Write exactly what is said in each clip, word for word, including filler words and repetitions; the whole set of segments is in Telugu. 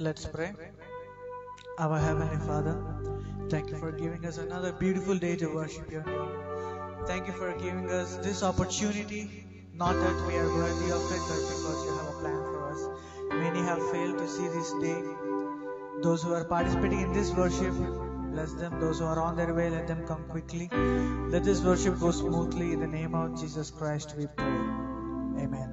Let's pray. Our Heavenly Father, thank you for giving us another beautiful day to worship your name. Thank you for giving us this opportunity, not that we are worthy of it, but because you have a plan for us. Many have failed to see this day. Those who are participating in this worship, bless them. Those who are on their way, let them come quickly. Let this worship go smoothly. In the name of Jesus Christ, we pray. Amen.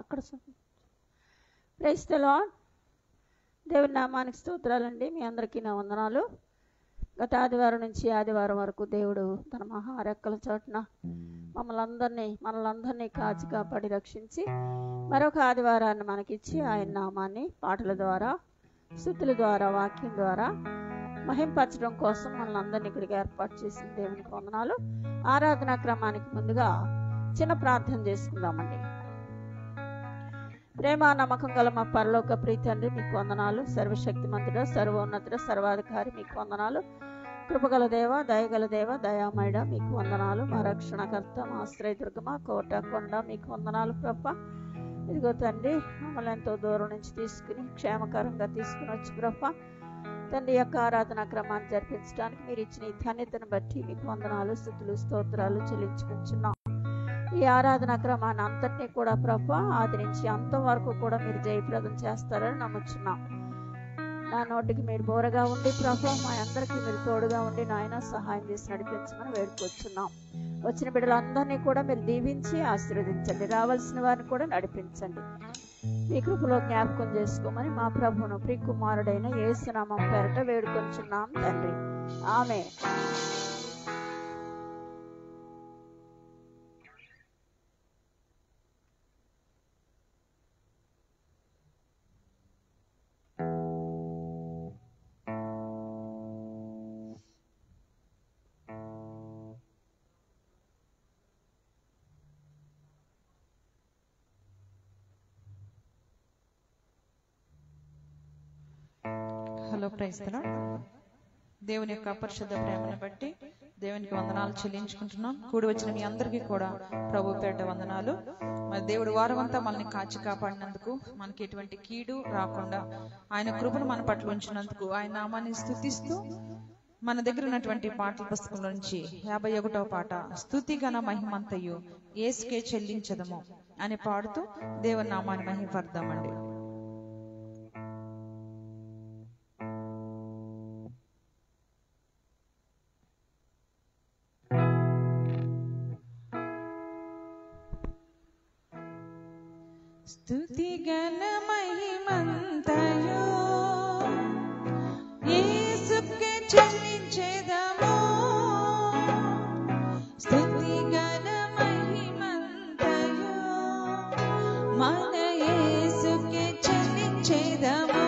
అక్కడ. Praise the lord. దేవుని నామానికి స్తోత్రాలండి. మీ అందరికీ నా వందనాలు. గత ఆదివారం నుంచి ఆదివారం వరకు దేవుడు తన మహా రెక్కల చోటున మమ్మల్ని అందరినీ మనలందరినీ కాచి కాపాడి రక్షించి మరొక ఆదివారాన్ని మనకిచ్చి ఆయన నామాన్ని పాటల ద్వారా, స్తుతుల ద్వారా, వాక్యం ద్వారా మహింపరచడం కోసం మనల్ని అందరినీ ఇక్కడికి ఏర్పాటు చేసిన దేవునికి వందనాలు. ఆరాధనా క్రమానికి ముందుగా చిన్న ప్రార్థన చేసుకుందామండి. ప్రేమ నమ్మకం గల మా పరలోక ప్రియ తండ్రి, మీకు వందనాలు. సర్వశక్తిమంతుడ, సర్వోన్నతుడ, సర్వాధికారి, మీకు వందనాలు. కృపగల దేవ, దయగల దేవ, దయామయుడ, మీకు వందనాలు. మా రక్షణకర్త, మా ఆశ్రయదుర్గమ, కోట కొండ, మీకు వందనాలు ప్రభా. ఇదిగో తండ్రి, మమ్మల్ని ఎంతో దూరం నుంచి తీసుకుని క్షేమకరంగా తీసుకుని వచ్చి ప్రభా తండ్రి యొక్క ఆరాధనా క్రమాన్ని జరిపించడానికి మీరు ఇచ్చిన ఈ ధన్యతను బట్టి మీకు వందనాలు, స్తుతులు, స్తోత్రాలు చెల్లించుకుంటున్నాం. ఈ ఆరాధనా క్రమాన్ని అంతటినీ కూడా ప్రభా ఆది నుంచి అంతం వరకు కూడా మీరు జయప్రదం చేస్తారని నమ్ముచున్నాం. నా నోటికి మీరు బోరగా ఉండి ప్రభా మా అందరికీ మీరు తోడుగా ఉండి నాయన సహాయం చేసి నడిపించమని వేడుకొచ్చున్నాం. వచ్చిన బిడ్డలందరినీ కూడా మీరు దీవించి ఆశీర్వదించండి. రావాల్సిన వారిని కూడా నడిపించండి. మీ కృపలో జ్ఞాపకం చేసుకోమని మా ప్రభువును ప్రియ కుమారుడైన యేసు నామం పేరట వేడుకొంచున్నాం తండ్రి, ఆమేన్. దేవుని యొక్క అపరిశుద్ధ ప్రేమను బట్టి దేవునికి వందనాలు చెల్లించుకుంటున్నాం. కూడి వచ్చిన మీ అందరికీ కూడా ప్రభు పేట వందనాలు. మరి దేవుడు వారం అంతా మనల్ని కాచి కాపాడినందుకు, మనకి ఎటువంటి కీడు రాకుండా ఆయన కృపను మన పట్ల ఉంచినందుకు ఆయన నామాన్ని స్తుతిస్తూ మన దగ్గర ఉన్నటువంటి పాటల పుస్తకం నుంచి యాభై ఒకటవ పాట స్తుతి గణ మహిమంతయు యేసుకే చెల్లించదము అని పాడుతూ దేవుని నామాన్ని మహిమపడదామండి. స్తుతి గణ మహిమంతయు యేసుకే చెల్లించెదము. స్తుతి గణ మహిమంతయు మన యేసుకే చెల్లించెదము.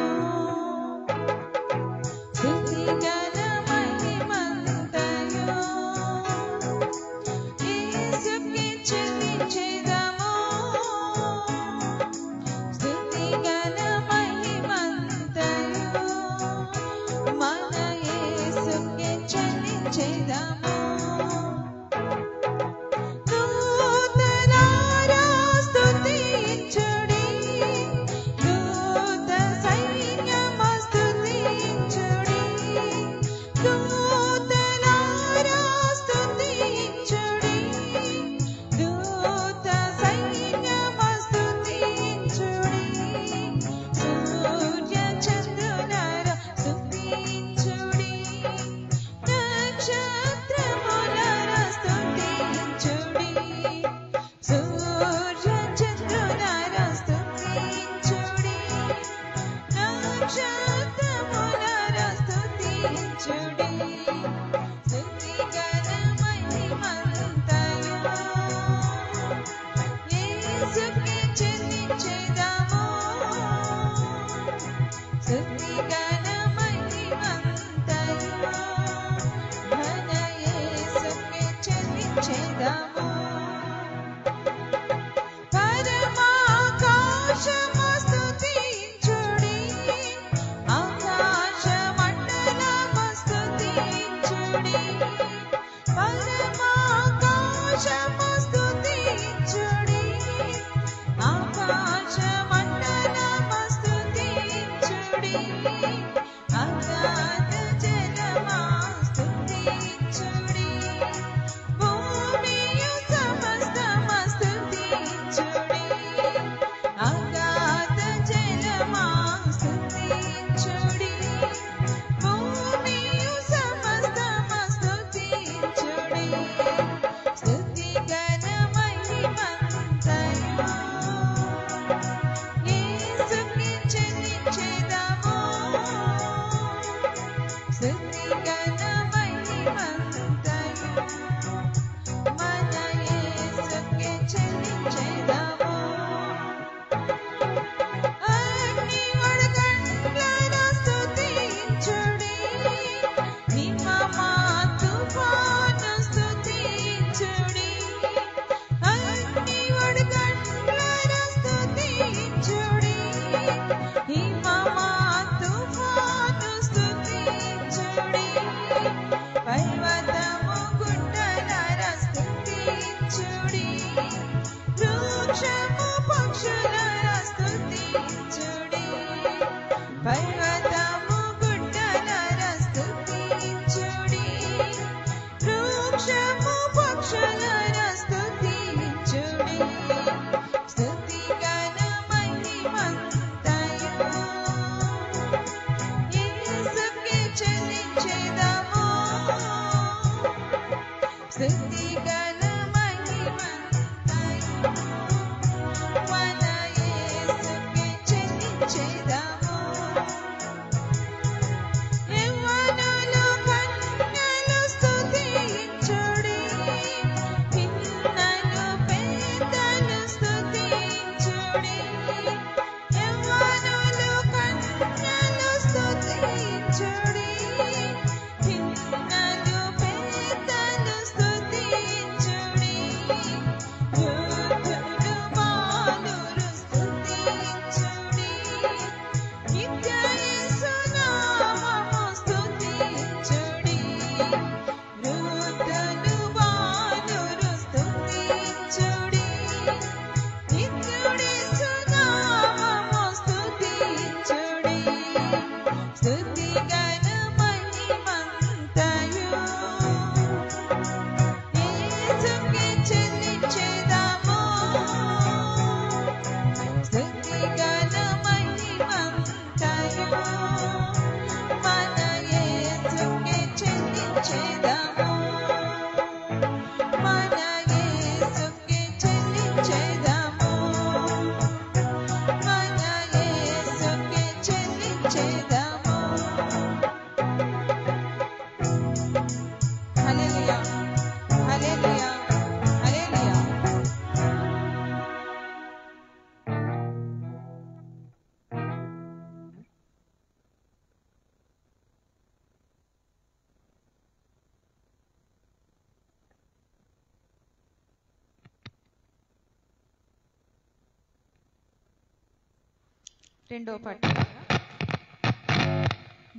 రెండో పాట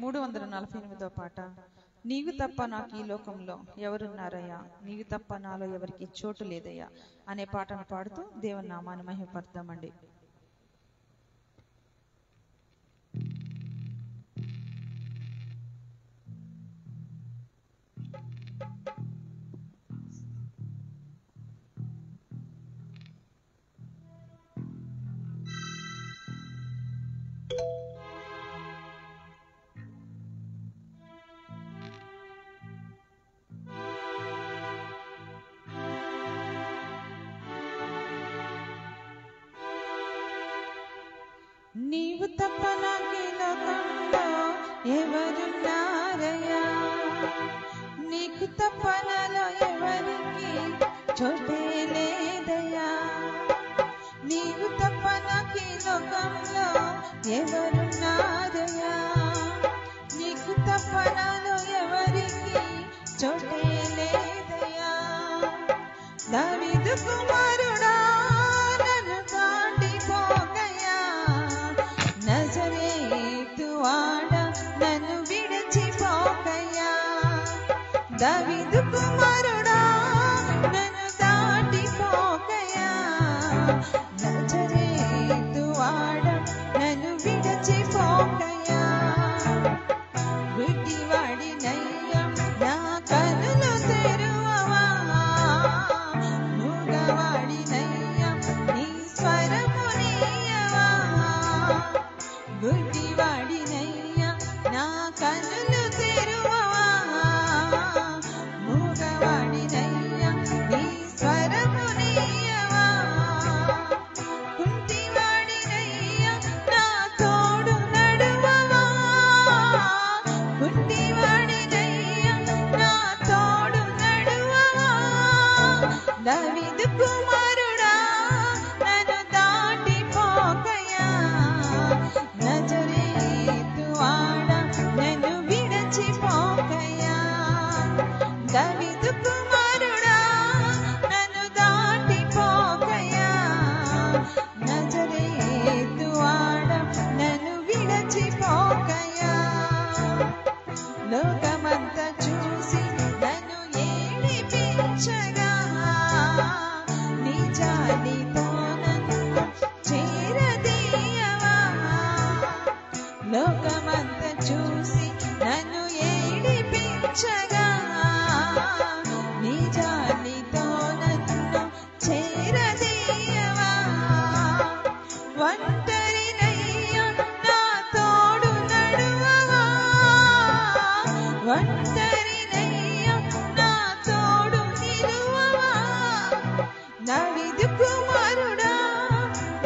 మూడు వందల నలభై ఎనిమిదో పాట. నీవు తప్ప నాకు ఈ లోకంలో ఎవరున్నారయ్యా, నీవు తప్ప నాలో ఎవరికి చోటు లేదయ్యా అనే పాటను పాడుతూ దేవుని నామాన్ని మహిమపడతామండి. నీవు తప్ప నాకే లోకంలో ఎవరున్నారయ్యా, నీకు తప్ప నాలో ఎవరికి చోటే లేదయ్యా, నీవు తప్ప నాకే లోకంలో ఎవరున్నారయ్యా, నీకు తప్ప నాలో ఎవరికి చోటే లేదయ్యా. దావీదు కుమారుడా నన్ను దాటి పోగయ్యా, నజరేతు ఆడ నన్ను విడిచి పోకయ్యా, దావీదు కుమారుడా నన్ను దాటి పోకయ్యా, నజరేతు ఆడ నన్ను విడిచి పోకయ్యా. గుడ్డివాడినయ్య నా కన్నులు తెరువవా, మూగవాడినయ్య నీ స్వరము నీయవా, గుడ్డివాడినయ్య నా కన్నులు తెరువవా, మూగవాడినయ్య నీ స్వరము నీయవా, కుంటివాడినయ్య నా తోడు నడువవా, కుంటివాడినయ్య నా తోడు నడువవా. దావీదు కుమారుడా నన్ను దాటి పోకయ్యా, నజరేతు లోకమంతా చూసి నన్ను ఏడిపించగా నీ జాలితో నన్ను చేరదీయవా. ఒంటరినయ్యా నా తోడు నడువవా, ఒంటరినయ్యా నా తోడు నిలువవా. నడిదు కుమారుడా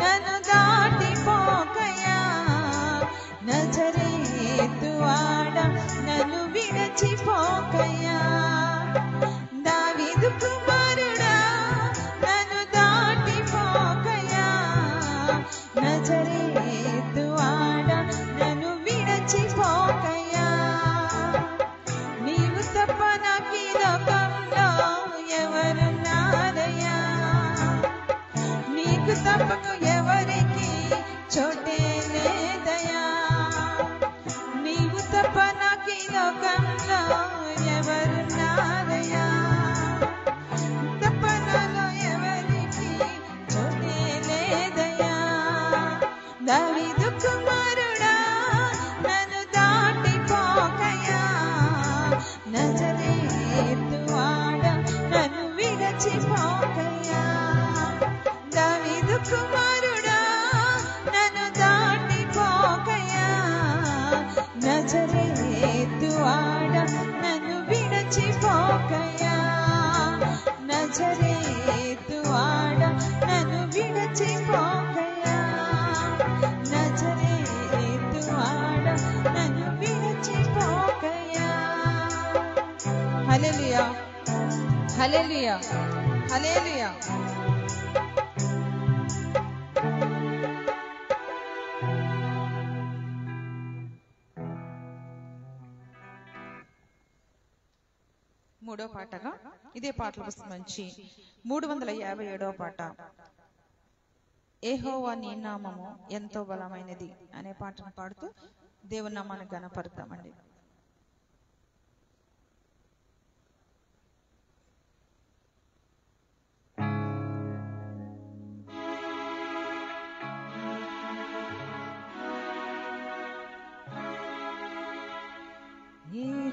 నన్ను దాటిపోకయా, నజరేతువాడ నన్ను విడిచిపోకయా. దావీదు కుమారుడా నన్ను దాటిపోకయా, నజరేతువాడ నన్ను విడిచిపోకయా. నీవు తప్ప నాకు ఈ లోకంలో ఎవరున్నారయ్యా, నీకు తప్పకు ఎవరికి చోటే లేదయా. నీవు తప్ప నాకు ఈ లోకంలో ఎవరున్నారయ్యా, తప్ప నాలో ఎవరికి చోటే లేదయ్యా. దావీదు కుమారుడా నన్ను దాటిపోకయా, నజరేతువాడ నన్ను విడిచిపోకయా. దావీదు కుమారుడా నన్ను దాటిపోకయా, నజరేతువాడ నన్ను విడిచిపోకయా. నజరేతువాడ నన్ను విడిచిపోకయా, నజరేతువాడ నన్ను విడిచిపోకయా. హల్లెలూయా, హల్లెలూయా, హల్లెలూయా. మూడో పాటగా ఇదే పాటల పుస్తకం నుంచి మూడు వందల యాభై ఏడవ పాట యెహోవా నీ నామము ఎంతో బలమైనది అనే పాటను పాడుతూ దేవుని నామాన్ని గణపరుద్దామండి. Thank you.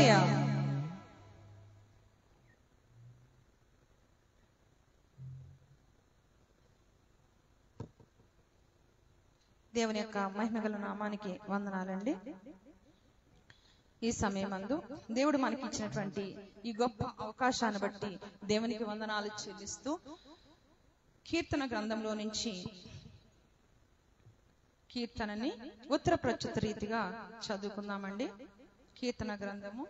Estonia. దేవుని యొక్క మహిమగల నామానికి వందనాలండి. ఈ సమయమందు దేవుడు మనకి ఇచ్చినటువంటి ఈ గొప్ప అవకాశాన్ని బట్టి దేవునికి వందనాలు చెల్లిస్తూ కీర్తన గ్రంథంలో నుంచి కీర్తనని ఉత్తర ప్రచుత రీతిగా చదువుకుందామండి. కీర్తన గ్రంథము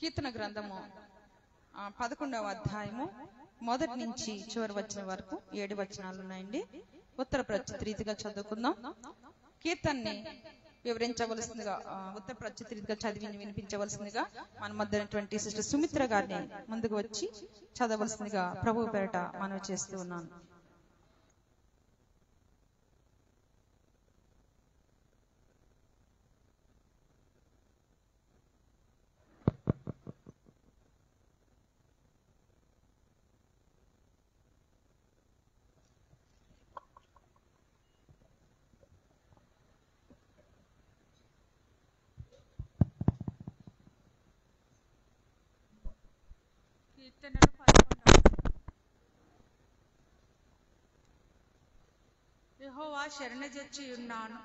కీర్తన గ్రంథము పదకొండవ అధ్యాయము మొదటి నుంచి చివరి వచనం వరకు ఏడు వచనాలు ఉన్నాయండి. ఉత్తర ప్రచుత రీతిగా చదువుకుందాం. కీర్తనని వివరించవలసిందిగా ఉత్తర ప్రచుత రీతిగా చదివి వినిపించవలసిందిగా మన మధ్యనటువంటి సిస్టర్ సుమిత్ర గారిని ముందుకు వచ్చి చదవలసిందిగా ప్రభువు పేరట మనవి చేస్తూ ఉన్నాను. యెహోవా శరణజొచ్చి ఉన్నాను,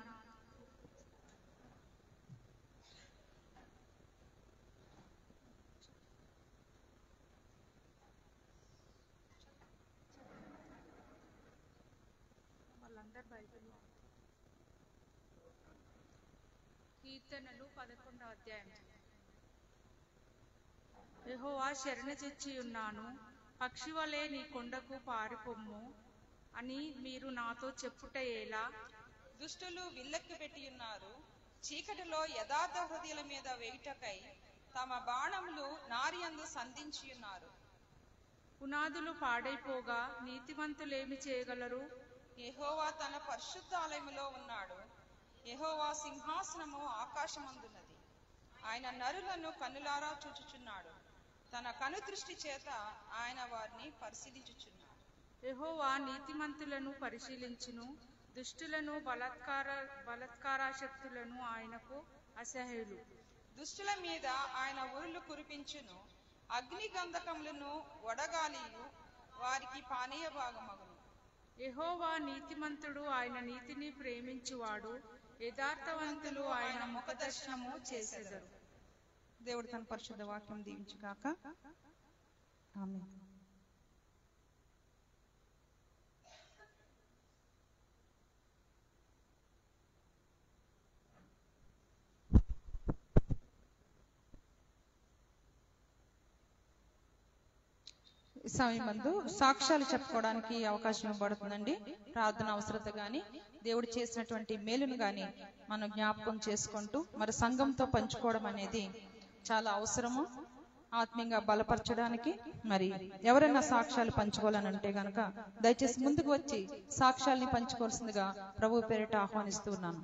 కీర్తనలు పదకొండవ అధ్యాయం. యెహోవా శరణజొచ్చి ఉన్నాను, పక్షివలే నీ కొండకు పారిపొమ్ము అని మీరు నాతో చెప్పుట ఎలా? దుష్టులు విల్లక్కి పెట్టి ఉన్నారు, చీకటిలో యథార్థ హృదయుల మీద వేయుటకై తమ బాణములు నారియందు సంధించి ఉన్నారు. పునాదులు పాడైపోగా నీతిమంతులేమి చేయగలరు? యెహోవా తన పరిశుద్ధాలయములో ఉన్నాడు, యెహోవా సింహాసనము ఆకాశమందున్నది, ఆయన నరులను కన్నులారా చూచుచున్నాడు, తన కనుదృష్టి చేత ఆయన వారిని పరిశీలించుచున్నాడు. యెహోవా నీతిమంతులను పరిశీలించును, దుష్టులను బలాత్కార బలాత్కారాశక్తులను ఆయనకు అసహ్యులు. దుష్టుల మీద ఆయన ఉరులు కురిపించును, అగ్ని గంధకములను వడగాలియు వారికి పానీయ భాగమగును. యెహోవా నీతిమంతుడు, ఆయన నీతిని ప్రేమించువాడు, యథార్థవంతులు ఆయన ముఖ దర్శనము చేసెదరు. దేవుడు తన పరిశుద్ధ వాక్యం దీవించుగాక. ఆమేన్. సమయమందు సాక్ష్యాలు చెప్పుకోవడానికి అవకాశం ఇవ్వబడుతుందండి. ప్రార్థన అవసరత గాని దేవుడు చేసినటువంటి మేలును గాని మనం జ్ఞాపకం చేసుకుంటూ మరి సంఘంతో పంచుకోవడం అనేది చాలా అవసరము. ఆత్మీయంగా బలపరచడానికి మరి ఎవరైనా సాక్ష్యాలు పంచుకోవాలని అంటే గనక దయచేసి ముందుకు వచ్చి సాక్ష్యాలని పంచుకోవాల్సిందిగా ప్రభు పేరిట ఆహ్వానిస్తూ ఉన్నాను.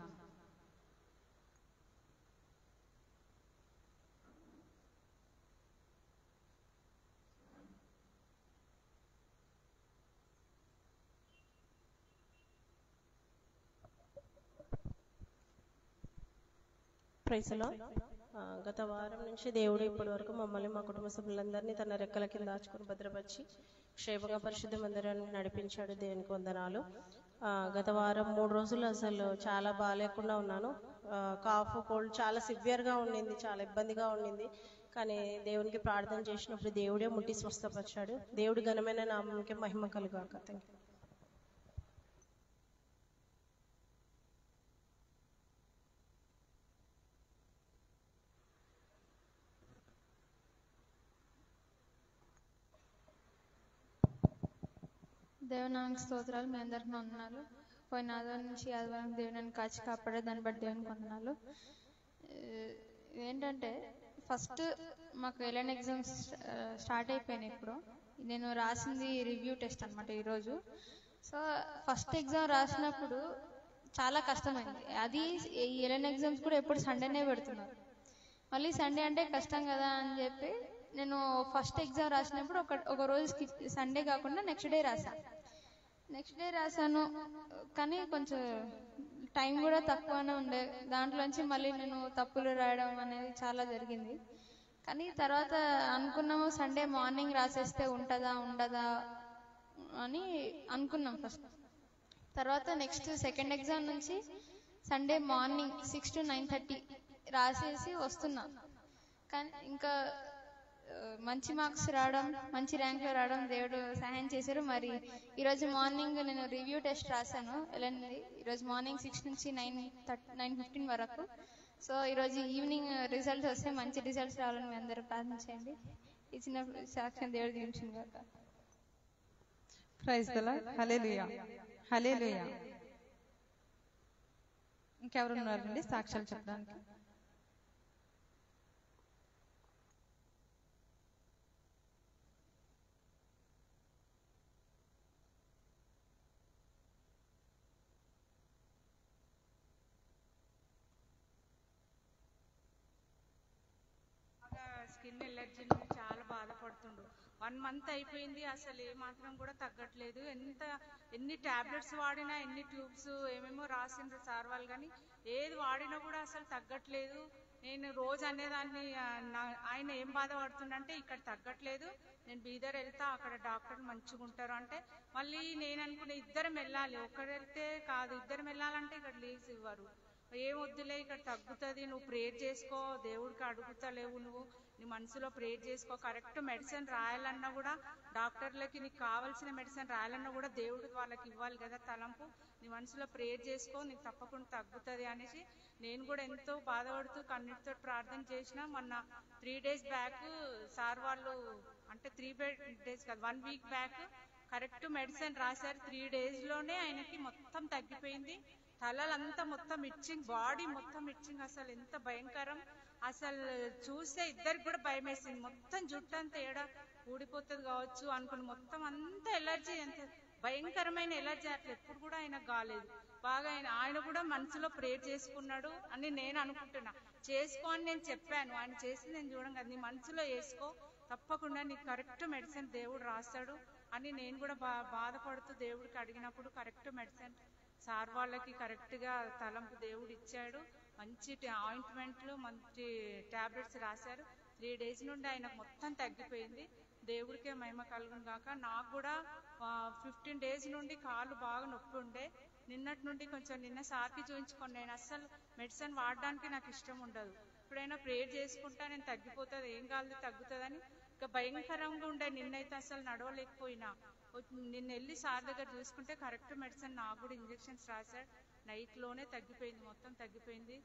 ప్రైస్లో గత వారం నుంచి దేవుడు ఇప్పటి వరకు మమ్మల్ని మా కుటుంబ సభ్యులందరినీ తన రెక్కల కింద దాచుకుని భద్రపరిచి క్షేమంగా పరిశుద్ధ మందిరాన్ని నడిపించాడు. దేవునికి వందనాలు. గత వారం మూడు రోజులు అసలు చాలా బాగాలేకుండా ఉన్నాను. కాఫ్ కోల్డ్ చాలా సివియర్గా ఉండింది, చాలా ఇబ్బందిగా ఉండింది. కానీ దేవునికి ప్రార్థన చేసినప్పుడు దేవుడే ముట్టి స్వస్థపరిచాడు. దేవుడి ఘనమైన నామానికి మహిమ కలుగాక. Thank you. దేవునానికి స్తోత్రాలు. మీ అందరికీ వందనాలు. పోయిన ఆదివారం నుంచి ఆదివారం దేవుని కాచి కాపాడే దాన్ని బట్టి దేవునికి వందనాలు. ఏంటంటే ఫస్ట్ మాకు ఎలాంటి ఎగ్జామ్స్ స్టార్ట్ అయిపోయినాయి. ఇప్పుడు నేను రాసింది రివ్యూ టెస్ట్ అనమాట ఈరోజు. సో ఫస్ట్ ఎగ్జామ్ రాసినప్పుడు చాలా కష్టమైంది. అది ఎలాంటి ఎగ్జామ్స్ కూడా ఎప్పుడు సండేనే పెడుతున్నారు. మళ్ళీ సండే అంటే కష్టం కదా అని చెప్పి నేను ఫస్ట్ ఎగ్జామ్ రాసినప్పుడు ఒక ఒక రోజు సండే కాకుండా నెక్స్ట్ డే రాసాను నెక్స్ట్ డే రాసాను కానీ కొంచెం టైం కూడా తక్కువనే ఉండే. దాంట్లోంచి మళ్ళీ నేను తప్పులు రాయడం అనేది చాలా జరిగింది. కానీ తర్వాత అనుకున్నాము సండే మార్నింగ్ రాసేస్తే ఉంటుందా ఉండదా అని అనుకున్నాం ఫస్ట్. తర్వాత నెక్స్ట్ సెకండ్ ఎగ్జామ్ నుంచి Sunday morning six to nine thirty రాసేసి వస్తున్నాం. కానీ ఇంకా మంచి మార్క్స్ రావడం, మంచి ర్యాంక్లో రావడం దేవుడు సహాయం చేశారు. మరి ఈరోజు మార్నింగ్ నేను రివ్యూ టెస్ట్ రాశాను ఎల్ఎన్ది, ఈరోజు మార్నింగ్ సిక్స్ నుంచి నైన్ థర్టీ నైన్ ఫిఫ్టీన్ వరకు. సో ఈరోజు ఈవినింగ్ రిజల్ట్స్ వస్తే మంచి రిజల్ట్స్ రావాలని మీ అందరూ ప్రార్థించండి. ఇచ్చిన సాక్ష్యం దేవుడు దీవించింది. Praise the lord. Hallelujah, hallelujah. ఇంకెవరు ఉన్నారండి సాక్ష్యాలు చెప్పడానికి? స్కిన్ ఎలర్జీ చాలా బాధపడుతుండ్రు. వన్ మంత్ అయిపోయింది, అసలు ఏ మాత్రం కూడా తగ్గట్లేదు. ఎంత ఎన్ని టాబ్లెట్స్ వాడినా, ఎన్ని ట్యూబ్స్ ఏమేమో రాసిండ్రు సార్ వాళ్ళు, కానీ ఏది వాడినా కూడా అసలు తగ్గట్లేదు. నేను రోజు అనేదాన్ని ఆయన ఏం బాధపడుతుండంటే ఇక్కడ తగ్గట్లేదు, నేను బీదర్ వెళ్తా అక్కడ డాక్టర్లు మంచిగా ఉంటారు అంటే. మళ్ళీ నేను అనుకునే ఇద్దరం వెళ్ళాలి, ఒక్కరైతే కాదు ఇద్దరం వెళ్ళాలంటే ఇక్కడ లీవ్స్ ఇవ్వరు. ఏం వద్దులే ఇక్కడ తగ్గుతుంది, నువ్వు ప్రేర్ చేసుకో, దేవుడికి అడుగుతలేవు, నువ్వు నీ మనసులో ప్రేర్ చేసుకో, కరెక్ట్ మెడిసిన్ రాయాలన్నా కూడా డాక్టర్లకి నీకు కావాల్సిన మెడిసిన్ రాయాలన్నా కూడా దేవుడు వాళ్ళకి ఇవ్వాలి కదా తలంపు, నీ మనసులో ప్రేర్ చేసుకో, నీకు తప్పకుండా తగ్గుతుంది అనేసి నేను కూడా ఎంతో బాధపడుతూ కన్నీటితో ప్రార్థన చేసిన. మొన్న త్రీ డేస్ బ్యాక్ సార్ వాళ్ళు అంటే త్రీ డేస్ కాదు one week back correct medicine రాశారు. త్రీ డేస్లోనే ఆయనకి మొత్తం తగ్గిపోయింది. తలలంతా మొత్తం ఇచ్చింగ్, బాడీ మొత్తం ఇచ్చింగ్, అసలు ఎంత భయంకరం. అసలు చూస్తే ఇద్దరికి కూడా భయం వేసింది. మొత్తం జుట్టు అంతా ఏడ ఊడిపోతుంది కావచ్చు అనుకుని మొత్తం అంతా ఎలర్జీ, ఎంత భయంకరమైన ఎలర్జీ. అట్లా ఎప్పుడు కూడా ఆయనకు కాలేదు. బాగా ఆయన ఆయన కూడా మనసులో ప్రేర్ చేసుకున్నాడు అని నేను అనుకుంటున్నా. చేసుకో అని నేను చెప్పాను, ఆయన చేసి నేను చూడం కదా, నీ మనసులో వేసుకో, తప్పకుండా నీకు కరెక్ట్ మెడిసిన్ దేవుడు రాస్తాడు అని నేను కూడా బా బాధపడుతూ దేవుడికి అడిగినప్పుడు కరెక్ట్ మెడిసిన్ సార్ వాళ్ళకి కరెక్ట్గా తలంపు దేవుడు ఇచ్చాడు. మంచి ఆయింట్మెంట్లు, మంచి టాబ్లెట్స్ రాశారు. త్రీ డేస్ నుండి ఆయనకు మొత్తం తగ్గిపోయింది. దేవుడికే మహిమ కలుగును గాక. నాకు కూడా ఫిఫ్టీన్ డేస్ నుండి కాళ్ళు బాగా నొప్పి ఉండే. నిన్నటి నుండి కొంచెం నిన్న సార్కి చూపించుకొని నేను అస్సలు మెడిసిన్ వాడడానికి నాకు ఇష్టం ఉండదు. ఇప్పుడైనా ప్రేర్ చేసుకుంటా, నేను తగ్గిపోతుంది, ఏం కాదు తగ్గుతుందని. ఇంకా భయంకరంగా ఉండే నిన్నైతే అసలు నడవలేకపోయినా. నిన్న వెళ్ళి సార్ దగ్గర చూసుకుంటే కరెక్ట్ మెడిసిన్ నాకు కూడా ఇంజెక్షన్స్ రాశాడు. నైట్లోనే తగ్గిపోయింది, మొత్తం తగ్గిపోయింది.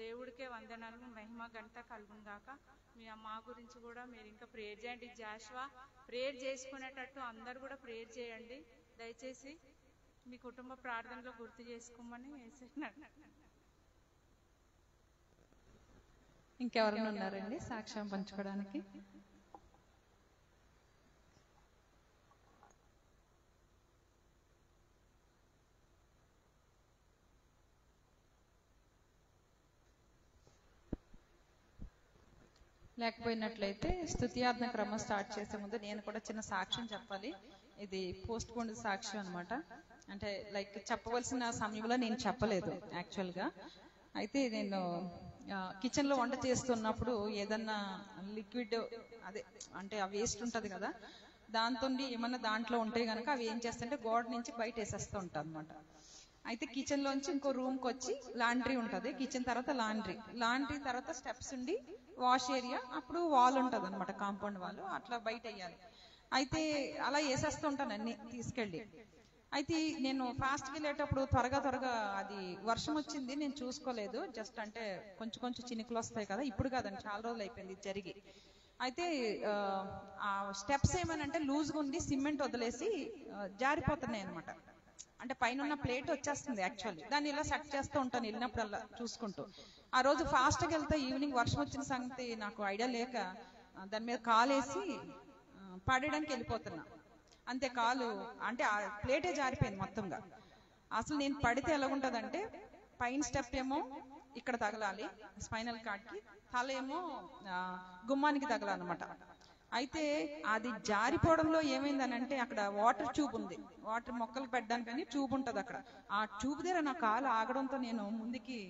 దేవుడికే వందనాలు, మహిమ ఘనత కలుగును గాక. మీ మా గురించి కూడా మీరు ఇంకా ప్రేయర్ చేయండి. జాషువా ప్రేయర్ చేసుకునేటట్టు అందరు కూడా ప్రేయర్ చేయండి దయచేసి. మీ కుటుంబ ప్రార్థనలో గుర్తు చేసుకోమని వేసేనాడు. ఇంకెవరైనా ఉన్నారండి సాక్ష్యం పంచుకోవడానికి? లేకపోయినట్లయితే స్తుతియార్థన క్రమం స్టార్ట్ చేసే ముందు నేను కూడా చిన్న సాక్ష్యం చెప్పాలి. ఇది పోస్ట్ పోన్ సాక్ష్యం అనమాట. అంటే లైక్ చెప్పవలసిన సమయంలో నేను చెప్పలేదు యాక్చువల్గా. అయితే నేను కిచెన్లో వంట చేస్తున్నప్పుడు ఏదన్నా లిక్విడ్ అదే అంటే ఆ వేస్ట్ ఉంటుంది కదా, దాంతో ఏమన్నా దాంట్లో ఉంటే కనుక అవి ఏం చేస్తుంటే గోడ నుంచి బయట వేసేస్తూ ఉంటాను అనమాట. అయితే కిచెన్లోంచి ఇంకో రూమ్కి వచ్చి లాండ్రీ ఉంటుంది, కిచెన్ తర్వాత లాండ్రీ, లాండ్రీ తర్వాత స్టెప్స్ ఉండి వాష్ ఏరియా, అప్పుడు వాల్ ఉంటుంది అనమాట, కాంపౌండ్ వాల్, అట్లా బయట వేయాలి. అయితే అలా వేసేస్తూ ఉంటాను అన్ని తీసుకెళ్ళి. అయితే నేను ఫాస్ట్కి వెళ్ళేటప్పుడు త్వరగా త్వరగా అది వర్షం వచ్చింది, నేను చూసుకోలేదు. జస్ట్ అంటే కొంచెం కొంచెం చినుకులు వస్తాయి కదా, ఇప్పుడు కాదండి చాలా రోజులు అయిపోయింది జరిగి. అయితే ఆ స్టెప్స్ ఏమనంటే లూజ్గా ఉండి సిమెంట్ వదిలేసి జారిపోతున్నాయి అనమాట. అంటే పైన ఉన్న ప్లేట్ వచ్చేస్తుంది యాక్చువల్లీ. దాన్ని ఇలా సెట్ చేస్తూ ఉంటాను వెళ్ళినప్పుడు అలా చూసుకుంటూ. ఆ రోజు ఫాస్ట్గా వెళ్తే ఈవినింగ్ వర్షం వచ్చిన సంగతి నాకు ఐడియా లేక దాని మీద కాలేసి పడేయడానికి వెళ్ళిపోతున్నా. అంతే కాలు అంటే ఆ ప్లేటే జారిపోయింది మొత్తంగా. అసలు నేను పడితే ఎలాగుంటుందంటే పైన స్టెప్ ఏమో ఇక్కడ తగలాలి స్పైనల్ కార్డ్కి, తల ఏమో గుమ్మానికి తగలాలన్నమాట. అయితే అది జారిపోవడంలో ఏమైందనంటే అక్కడ వాటర్ ట్యూబ్ ఉంది, వాటర్ మొక్కలు పెట్టడానికని ట్యూబ్ ఉంటుంది అక్కడ. ఆ ట్యూబ్ దగ్గర నా కాలు ఆగడంతో నేను ముందుకి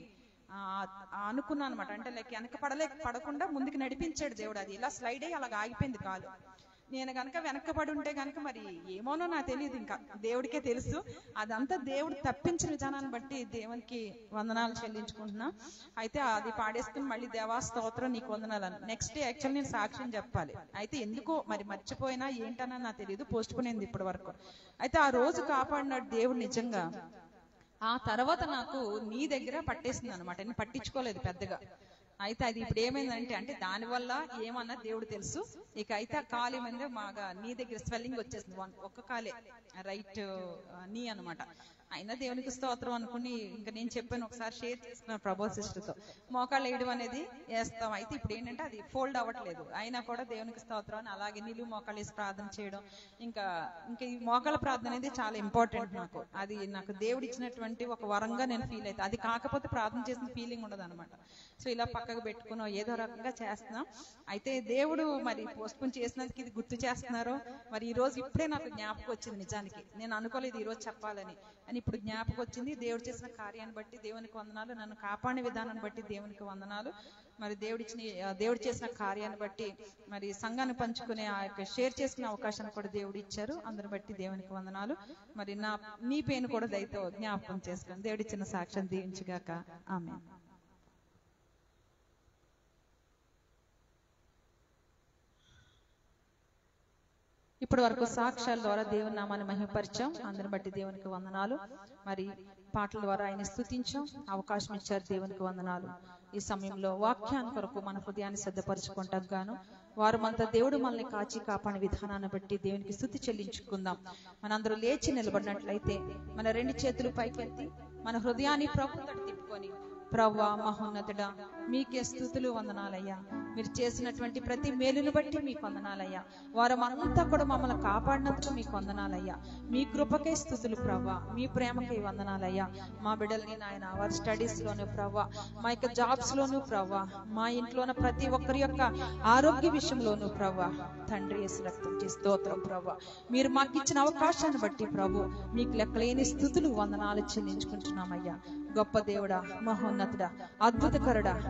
అనుకున్నాను అనమాట. అంటే లైక్ వెనక పడలే పడకుండా ముందుకి నడిపించాడు దేవుడు. అది ఇలా స్లైడ్ అయ్యి అలాగ ఆగిపోయింది కాలు. నేను గనక వెనక పడి ఉంటే గనక మరి ఏమోనో నాకు తెలియదు, ఇంకా దేవుడికే తెలుసు. అదంతా దేవుడు తప్పించిన విధానాన్ని బట్టి దేవునికి వందనాలు చెల్లించుకుంటున్నా. అయితే అది పాడేసుకుని మళ్ళీ దేవా స్తోత్రం నీకు వందనాలను. నెక్స్ట్ డే యాక్చువల్ నేను సాక్ష్యం చెప్పాలి, అయితే ఎందుకో మరి మర్చిపోయినా ఏంటన్నా నాకు తెలియదు, పోస్ట్ పోయింది ఇప్పటి వరకు. అయితే ఆ రోజు కాపాడినాడు దేవుడు నిజంగా. ఆ తర్వాత నాకు నీ దగ్గర పట్టేసింది అనమాట, నేను పట్టించుకోలేదు పెద్దగా. అయితే అది ఇప్పుడు ఏమైందంటే అంటే దానివల్ల ఏమన్నా దేవుడు తెలుసు. ఇక అయితే ఆ కాలు ఏమైందో మాగా నీ దగ్గర స్వెల్లింగ్ వచ్చేసింది, ఒక్క కాలే రైట్ నీ అనమాట. అయినా దేవునికి స్తోత్రం అనుకుని ఇంకా నేను చెప్పాను, ఒకసారి షేర్ చేస్తున్నాను ప్రభా సిస్టర్తో, మోకాళ్ళు వేయడం అనేది వేస్తాం. అయితే ఇప్పుడు ఏంటంటే అది ఫోల్డ్ అవ్వట్లేదు, అయినా కూడా దేవునికి స్తోత్రం అని అలాగే నిలువు మోకాళ్ళు వేసి ప్రార్థన చేయడం. ఇంకా ఇంకా ఈ మోకాళ్ళ ప్రార్థన అనేది చాలా ఇంపార్టెంట్ నాకు, అది నాకు దేవుడు ఇచ్చినటువంటి ఒక వరంగా నేను ఫీల్ అవుతాను. అది కాకపోతే ప్రార్థన చేసిన ఫీలింగ్ ఉండదు అనమాట. సో ఇలా పక్కకు పెట్టుకుని ఏదో రకంగా చేస్తున్నాం. అయితే దేవుడు మరి పోస్ట్ పోన్ చేసినందుకు ఇది గుర్తు చేస్తున్నారు. మరి ఈ రోజు ఇప్పుడే నాకు జ్ఞాపకం వచ్చింది, నిజానికి నేను అనుకోలేదు ఈ రోజు చెప్పాలని, అని ఇప్పుడు జ్ఞాపకం వచ్చింది. దేవుడు చేసిన కార్యాన్ని బట్టి దేవునికి వందనాలు, నన్ను కాపాడిన విధానాన్ని బట్టి దేవునికి వందనాలు. మరి దేవుడిచ్చిన దేవుడు చేసిన కార్యాన్ని బట్టి మరి సంఘాన్ని పంచుకునే ఆ యొక్క షేర్ చేసుకునే అవకాశాన్ని కూడా దేవుడు ఇచ్చారు, అందరిని బట్టి దేవునికి వందనాలు. మరి నా నీ పేరు కూడా దయతో జ్ఞాపకం చేసుకున్నాను. దేవుడిచ్చిన సాక్ష్యం దీవించుగాక. ఆమేన్. ఇప్పటి వరకు సాక్ష్యాల ద్వారా దేవుని నామాన్ని మహిమపరిచాం, అందరిని బట్టి దేవునికి వందనాలు. మరి పాటల ద్వారా ఆయన స్తుతించాం, అవకాశం ఇచ్చారు, దేవునికి వందనాలు. ఈ సమయంలో వాక్యాన్ని కొరకు మన హృదయాన్ని సిద్ధపరచుకుంటాం గాను వారమంతా దేవుడు మనల్ని కాచి కాపాడిన విధానాన్ని బట్టి దేవునికి స్తుతి చెల్లించుకుందాం. మనందరూ లేచి నిలబడినట్లయితే మన రెండు చేతులు పైకెత్తి మన హృదయాన్ని ప్రభు తట్టు తిప్పుకొని, ప్రభువా మహోన్నతుడా మీకే స్తుతులు వందనాలయ్యా, మీరు చేసినటువంటి ప్రతి మేలును బట్టి మీకు వందనాలయ్యా, వారు మనంతా కూడా మమ్మల్ని కాపాడినందుకు మీకు వందనాలయ్యా, మీ కృపకే స్తుతులు ప్రభువా, మీ ప్రేమకే వందనాలయ్యా. మా బిడ్డల్ని నాయన వారి స్టడీస్ లోను ప్రభువా, మా యొక్క జాబ్స్ లోను ప్రభువా, మా ఇంట్లోన ప్రతి ఒక్కరి యొక్క ఆరోగ్య విషయంలోను ప్రభువా, తండ్రి యేసు రక్తం స్తోత్రం ప్రభువా, మీరు మాకు ఇచ్చిన అవకాశాన్ని బట్టి ప్రభు మీకు లెక్కలేని స్తుతులు వందనాలు చెల్లించుకుంటున్నామయ్యా. గొప్ప దేవుడా, మహోన్నతుడా, అద్భుతకరుడా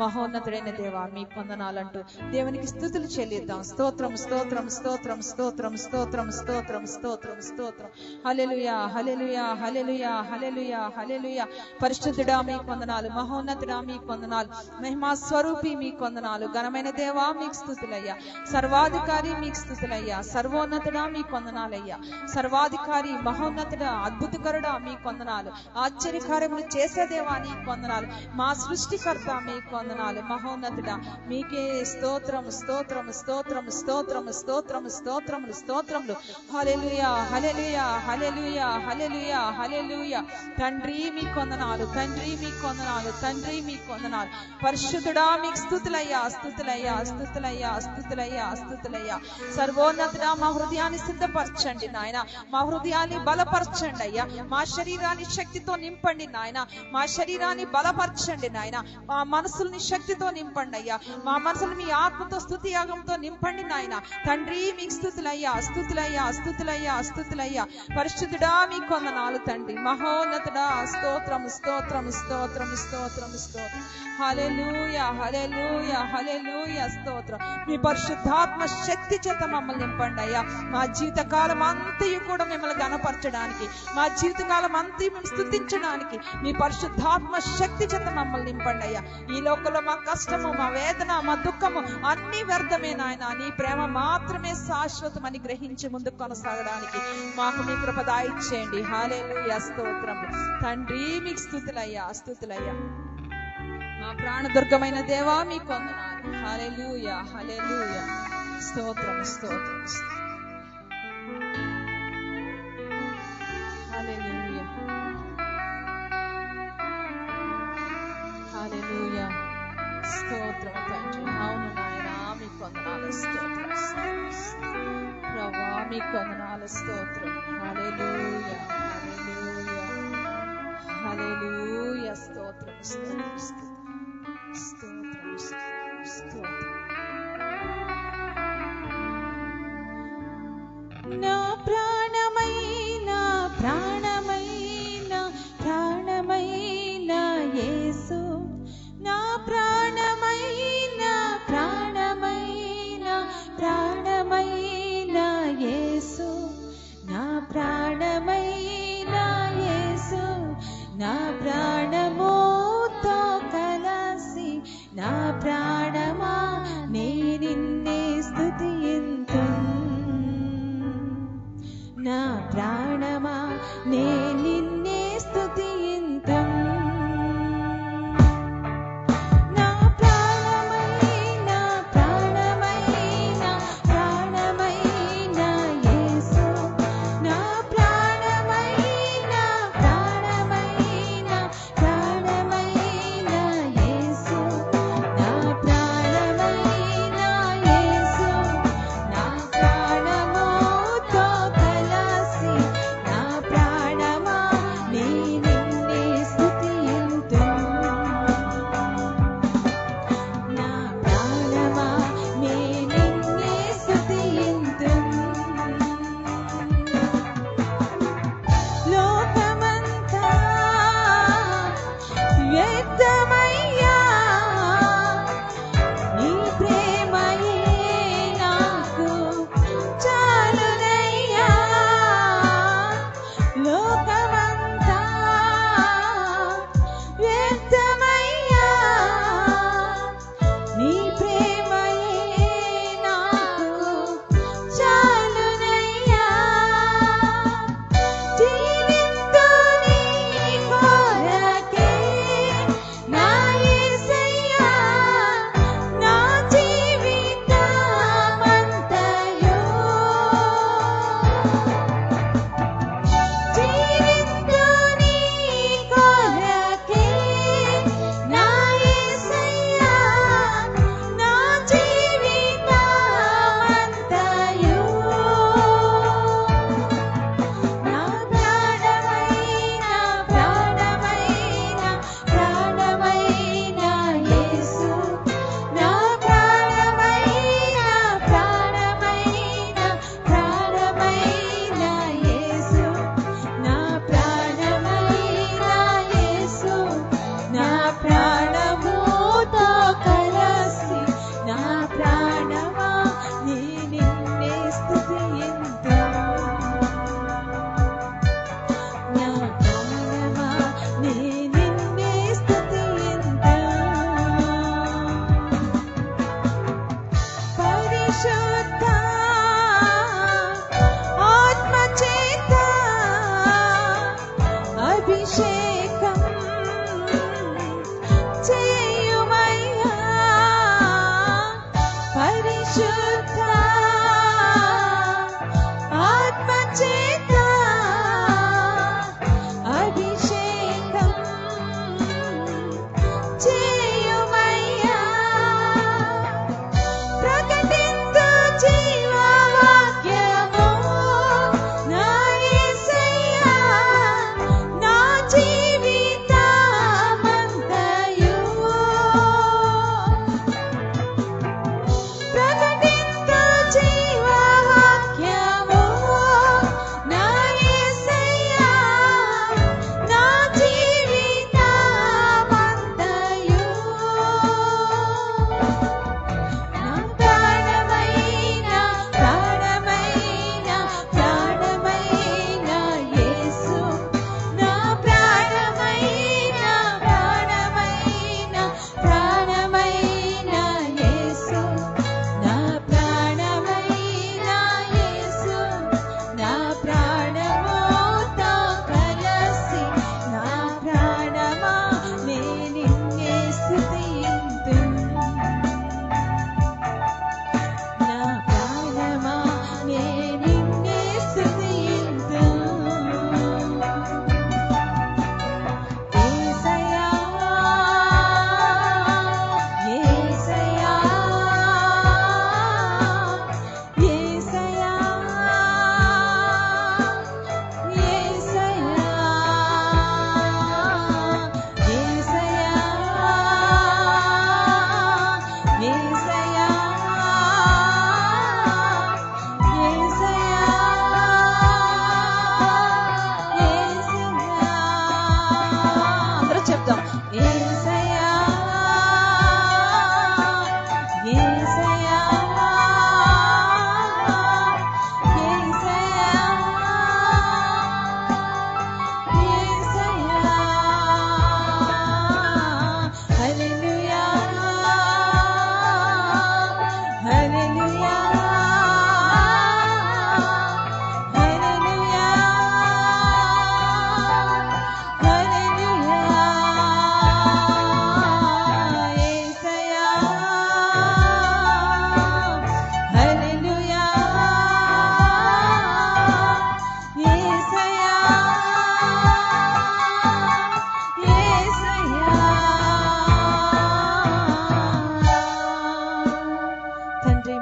మహోన్నతుడైన దేవా మీకు వందనాలు అంటూ దేవునికి స్తుతులు చెల్లిద్దాం. స్తోత్రం స్తోత్రం స్తోత్రం స్తోత్రం స్తోత్రం స్తోత్రం స్తోత్రం స్తోత్రం. హల్లెలూయా హల్లెలూయా హల్లెలూయా హల్లెలూయా హల్లెలూయా. పరిశుద్ధుడా మీకు వందనాలు, మహోన్నతుడా మీకు వందనాలు, మహిమా స్వరూపి మీకు వందనాలు, ఘనమైన దేవా మీకు స్తుతులయ్యా, సర్వాధికారి మీకు స్తుతులయ్యా, సర్వోన్నతుడా మీకు వందనాలయ్యా, సర్వాధికారి మహోన్నతుడా అద్భుతకరుడా మీకు వందనాలు, ఆశ్చర్యకార్యములు చేసే దేవా నీకు వందనాలు, మా సృష్టికర్త మీకు వందనాలు, మహోన్నతుడా మీకే స్తోత్రం స్తోత్రం స్తోత్రం స్తోత్రం స్తోత్రం స్తోత్రములు స్తోత్రములు. హల్లెలూయా హల్లెలూయా హల్లెలూయా హల్లెలూయా హల్లెలూయా. తండ్రి మీకు వందనాలు, తండ్రి మీకు వందనాలు, తండ్రి మీకు వందనాలు. పరిశుద్ధుడా మీకు స్తుతులయ్యా స్తుతులయ్యా స్తుతులయ్యా స్తుతులయ్యా స్తుతులయ్యా. సర్వోన్నతుడా మా హృదయాన్ని సిద్ధపరచండి నాయన, మా హృదయాన్ని బలపరచండి అయ్యా, మా శరీరాన్ని శక్తితో నింపండి నాయన, మా శరీరాన్ని బలపరచండి నాయన, మా మనసుల్ని శక్తితో నింపండి అయ్యా, మా మనసుని మీ ఆత్మతో స్తుతి యాగంతో నింపండి నాయన. తండ్రి మీకు స్తుతులయ్యా స్తుతులయ్యా స్తుతులయ్యా స్తుతులయ్యా. పరిశుద్ధుడా మీకు వందనాలు తండ్రి, మహోన్నతుడా స్తోత్రం స్తోత్రం స్తోత్రం స్తోత్రం స్తోత్రం. హల్లెలూయా హల్లెలూయా హల్లెలూయా స్తోత్రం. మీ పరిశుద్ధాత్మ శక్తి చేత మమ్మల్ని నింపండి అయ్యా, మా జీవితకాలం అంతయు కూడా మిమ్మల్ని గణపరచడానికి, మా జీవితకాలం అంతా స్తుతించడానికి మీ పరిశుద్ధాత్మ శక్తి చేత మమ్మల్ని నింపండి అయ్యా. ఈ లోకంలో మా కష్టము, మా వేదన, మా దుఃఖము అన్ని వ్యర్థమే నాయన, నీ ప్రేమ మాత్రమే శాశ్వతమని గ్రహించి ముందుకు కొనసాగడానికి మాకు మీ కృప దయచేయండి. హల్లెలూయా స్తోత్రం. తండ్రి మీకు స్తుతులయ్యా స్తుతులయ్యా. మా ప్రాణదుర్గమైన దేవా మీకు వందనాలు. హల్లెలూయా హల్లెలూయా స్తోత్రం స్తోత్రం. Hallelujah. Hallelujah. స్తోత్రం తండ్రి. అవును నాయన మీకు వందనాలు స్తోత్రం ప్రభువా, మీకు వందనాలు స్తోత్రం. హల్లెలూయా హల్లెలూయా హల్లెలూయా స్తోత్రం స్తోత్రం. Thank you.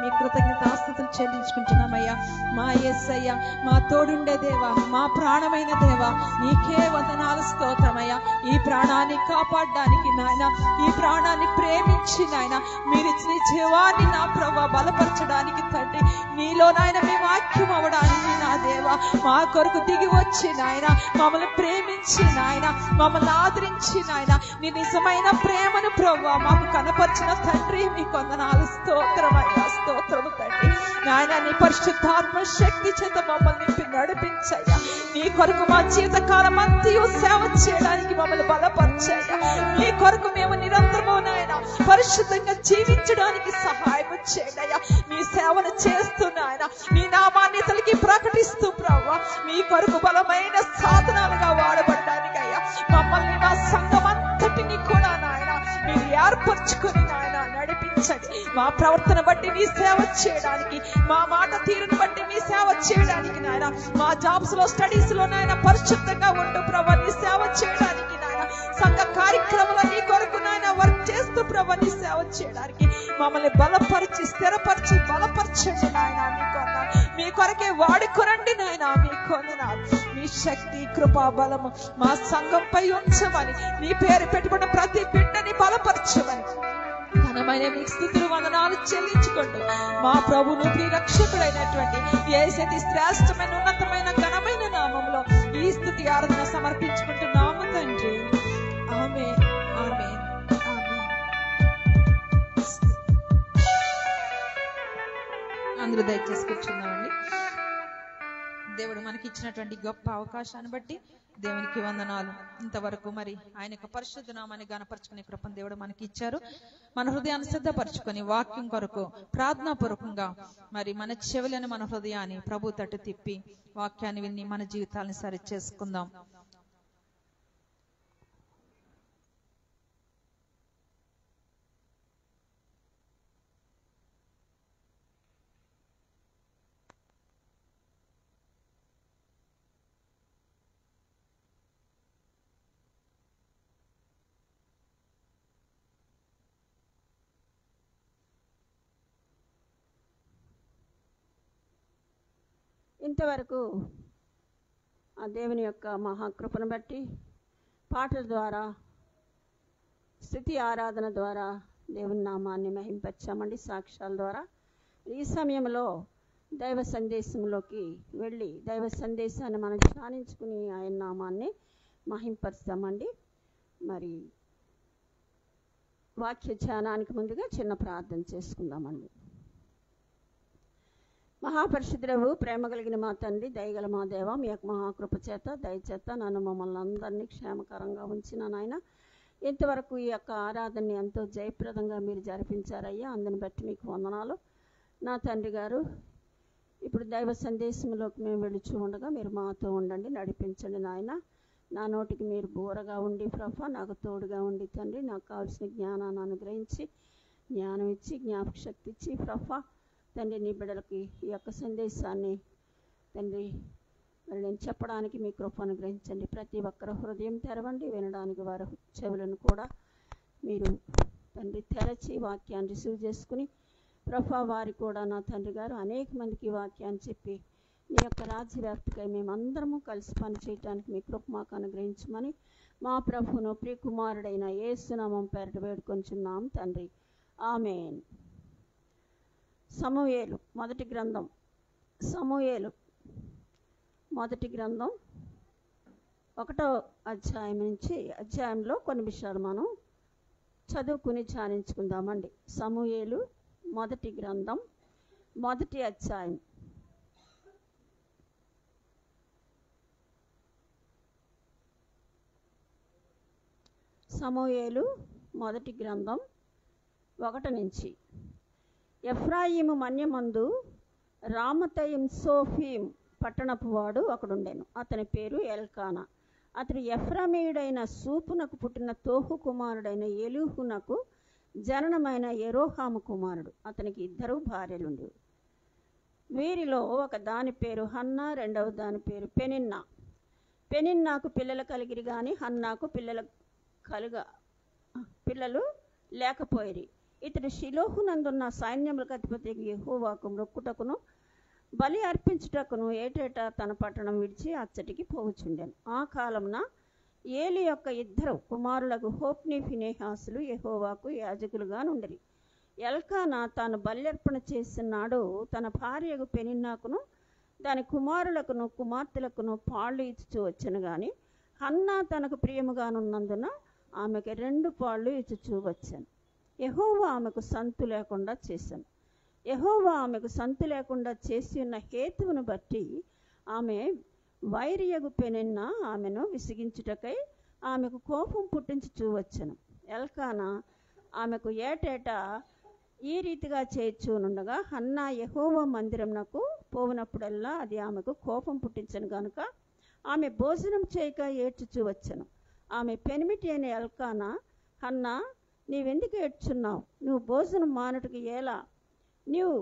మీ కృతజ్ఞతాస్తుతులు చెల్లించుకుంటున్నామయ్యా. మా యేసయ్యా, మా తోడుండే దేవా, మా ప్రాణమైన దేవా, నీకే వందనాలు స్తోత్రమయ్యా. ఈ ప్రాణాన్ని కాపాడడానికి నాయన, ఈ ప్రాణాన్ని ప్రేమించి నాయన మీరిచ్చిన జీవాన్ని నా ప్రభా బలపరచడానికి తండ్రి, నీలో నాయన మేము ఐక్యం అవ్వడానికి నా దేవా మా కొరకు దిగి వచ్చి నాయన మమ్మల్ని ప్రేమించి నాయన మమ్మల్ని ఆదరించి నాయన నీ నిజమైన ప్రేమను ప్రభా మాకు కనపరిచిన తండ్రి మీ వందనాలు స్తోత్రమయ్యా, స్తోత్రము తండ్రి. నాయన నీ పరిశుద్ధాత్మ శక్తి చేత మమ్మల్ని నడిపించయ్యా. నీ కొరకు మా జీవితకాలం అంతయు సేవ చేయడానికి మమ్మల్ని బలపరచయ్యా. నీ కొరకు మేము నిరంతరము నాయన పరిశుద్ధంగా జీవించడానికి సహాయం చేయడయ్యా. నీ సేవను చేస్తున్నాయన నీ నామాన్యతలకి ప్రకటిస్తూ ప్రభా మీ కొరకు బలమైన సాధనాలుగా వాడబడడానికి అయ్యా మమ్మల్ని మా సంఘం అంతటినీ కూడా నాయన మీరు ఏర్పరచుకుని నాయన నడిపించండి. మా ప్రవర్తన బట్టి మీ సేవ చేయడానికి, మా మాట తీరును బట్టి మీ సేవ చేయడానికి నాయన, మా జాబ్స్ లో స్టడీస్ లో నాయన పరిశుద్ధంగా ఉంటూ ప్రభా నీ సేవ చేయడానికి నాయన, సంఘ కార్యక్రమాల నీ కొరకు నాయన వర్క్ చేస్తూ ప్రభా నీ సేవ చేయడానికి మమ్మల్ని బలపరిచి స్థిరపరిచి బలపరచండి నాయన. మీకు అన్నా మీ కొరకే వాడుకొనండి నాయన. మీకు అన్నా నీ శక్తి కృపా బలము మా సంఘంపై ఉంచమని, నీ పేరు పెట్టుకున్న ప్రతి బిడ్డని బలపరచమని ఘనమైన మీ స్థుతులు వందనాలు చెల్లించుకుంటూ మా ప్రభును ప్రియ రక్షకుడైనటువంటి యేసతి శ్రేష్టమైన ఉన్నతమైన ఘనమైన నామంలో ఈ స్థుతి ఆరాధన సమర్పించుకుంటున్నాము తండ్రి. ఆమేన్. అందరూ దయచేసి కూర్చున్నామండి. దేవుడు మనకి ఇచ్చినటువంటి గొప్ప అవకాశాన్ని బట్టి దేవునికి వందనాలు. ఇంతవరకు మరి ఆయన యొక్క పరిశుద్ధ నామాన్ని గణపరచుకునే కృపను దేవుడు మనకి ఇచ్చారు. మన హృదయాన్ని సిద్ధపరచుకొని వాక్యం కొరకు ప్రార్థనాపూర్వకంగా మరి మన చెవులను మన హృదయాన్ని ప్రభు తట్టు తిప్పి వాక్యాన్ని విని మన జీవితాలను సరి చేసుకుందాం. ఇంతవరకు ఆ దేవుని యొక్క మహాకృపను బట్టి పాటల ద్వారా స్తుతి ఆరాధన ద్వారా దేవుని నామాన్ని మహింపరచామండి. సాక్ష్యాల ద్వారా ఈ సమయంలో దైవ సందేశంలోకి వెళ్ళి దైవ సందేశాన్ని మనం ధ్యానించుకుని ఆయన నామాన్ని మహింపరుస్తామండి. మరి వాక్య ధ్యానానికి ముందుగా చిన్న ప్రార్థన చేసుకుందామండి. మహాపరిశుద్ధుడవు, ప్రేమ కలిగిన మా తండ్రి, దయగల మా దేవ, మీ యొక్క మహాకృప చేత దయచేత నన్ను మమ్మల్ని అందరినీ క్షేమకరంగా ఉంచిన నాయన ఇంతవరకు ఈ యొక్క ఆరాధనని ఎంతో జయప్రదంగా మీరు జరిపించారయ్యా. అందుని బట్టి మీకు వందనాలు నా తండ్రి గారు. ఇప్పుడు దైవ సందేశంలోకి మేము వెళుచు ఉండగా మీరు మాతో ఉండండి, నడిపించండి నాయన. నా నోటికి మీరు బోరగా ఉండి ప్రభా నాకు తోడుగా ఉండి తండ్రి, నాకు కావాల్సిన జ్ఞానాన్ని అనుగ్రహించి జ్ఞానం ఇచ్చి జ్ఞాపక శక్తి ఇచ్చి ప్రభా తండ్రి నీ బిడ్డలకి ఈ యొక్క సందేశాన్ని తండ్రి మరి నేను చెప్పడానికి మీ కృప అనుగ్రహించండి. ప్రతి ఒక్కరు హృదయం తెరవండి, వినడానికి వారి చెవులను కూడా మీరు తండ్రి తెరచి వాక్యాన్ని రిసీవ్ చేసుకుని ప్రభా వారి కూడా నా తండ్రి గారు అనేక మందికి వాక్యాన్ని చెప్పి మీ యొక్క రాజ్యవ్యాప్తికై మేమందరము కలిసి పనిచేయడానికి మీ కృప మాకు అనుగ్రహించమని మా ప్రభువును ప్రియ కుమారుడైన యేసునామం పేరట వేడుకొంచున్నాం తండ్రి. ఆమేన్. సమూయేలు మొదటి గ్రంథం, సమూయేలు మొదటి గ్రంథం ఒకటో అధ్యాయం నుంచి అధ్యాయంలో కొన్ని విషయాలు మనం చదువుకుని ధ్యానించుకుందామండి. సమూయేలు మొదటి గ్రంథం మొదటి అధ్యాయం సమూయేలు మొదటి గ్రంథం ఒకటి నుంచి. ఎఫ్రాయిము మన్యమందు రామతయిం సోఫీం పట్టణపు వాడు ఒకడుండెను, అతని పేరు ఎల్కానా. అతడు ఎఫ్రామేయుడైన సూపునకు పుట్టిన తోహు కుమారుడైన ఎలుహునకు జననమైన ఎరోహాము కుమారుడు. అతనికి ఇద్దరు భార్యలుండు. వీరిలో ఒక దాని పేరు హన్నా, రెండవ దాని పేరు పెనిన్నా. పెనిన్నాకు పిల్లలు కలిగిరి కానీ హన్నాకు పిల్లలు కలుగ పిల్లలు లేకపోయిరి. ఇతడు షిలోహునందున్న సైన్యములకు అధిపతికి యెహోవాకు మొక్కుటకును బలి అర్పించుటకును ఏటేటా తన పట్టణం విడిచి అచ్చటికి పోవచ్చుండెను. ఆ కాలమున ఏలి యొక్క ఇద్దరు కుమారులకు హోప్ని ఫినేహాసులు యెహోవాకు యాజకులుగా నుండిరి. ఎల్కానా తాను బల్యర్పణ చేస్తున్నాడు తన భార్యకు పెనిన్నాకును దాని కుమారులకును కుమార్తెలకును పాళ్ళు ఇచ్చుచూ వచ్చను. కానీ హన్నా తనకు ప్రియముగానున్నందున ఆమెకు రెండు పాళ్ళు ఇచ్చుచూ వచ్చాను. యెహోవా ఆమెకు సంతు లేకుండా చేశాను. యెహోవా ఆమెకు సంతు లేకుండా చేసి ఉన్న హేతువును బట్టి ఆమె వైరియగు పెనిన్న ఆమెను విసిగించుటకై ఆమెకు కోపం పుట్టించుచూ వచ్చాను. ఎల్కానా ఆమెకు ఏటేటా ఈ రీతిగా చేర్చునుండగా హన్నా యెహోవా మందిరంనకు పోవునప్పుడల్లా అది ఆమెకు కోపం పుట్టించను గనుక ఆమె భోజనం చేయక ఏడ్చుచూ వచ్చను. ఆమె పెనిమిటి అయిన ఎల్కానా, హన్నా నీవెందుకు ఏడ్చున్నావు? నువ్వు భోజనం మానుటకు ఎలా? నీవు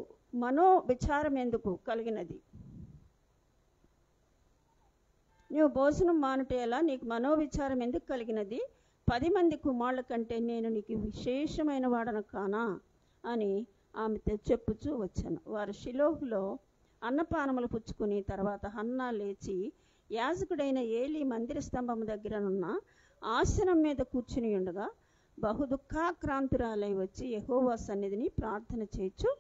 మనో విచారం ఎందుకు కలిగినది? నువ్వు భోజనం మానుట ఎలా? నీకు మనోవిచారం ఎందుకు కలిగినది? పది మంది కుమారుల కంటే నేను నీకు విశేషమైన వాడను కానా అని ఆమెతో చెప్పుచూ వచ్చాను. వారు షిలోహులో అన్నపానములు పుచ్చుకుని తర్వాత హన్నా లేచి యాజకుడైన ఏలి మందిర స్తంభము దగ్గరనున్న ఆసనం మీద కూర్చుని ఉండగా బహు దుఃఖాక్రాంతురాలై వచ్చి యెహోవా సన్నిధిని ప్రార్థన చేయొచ్చు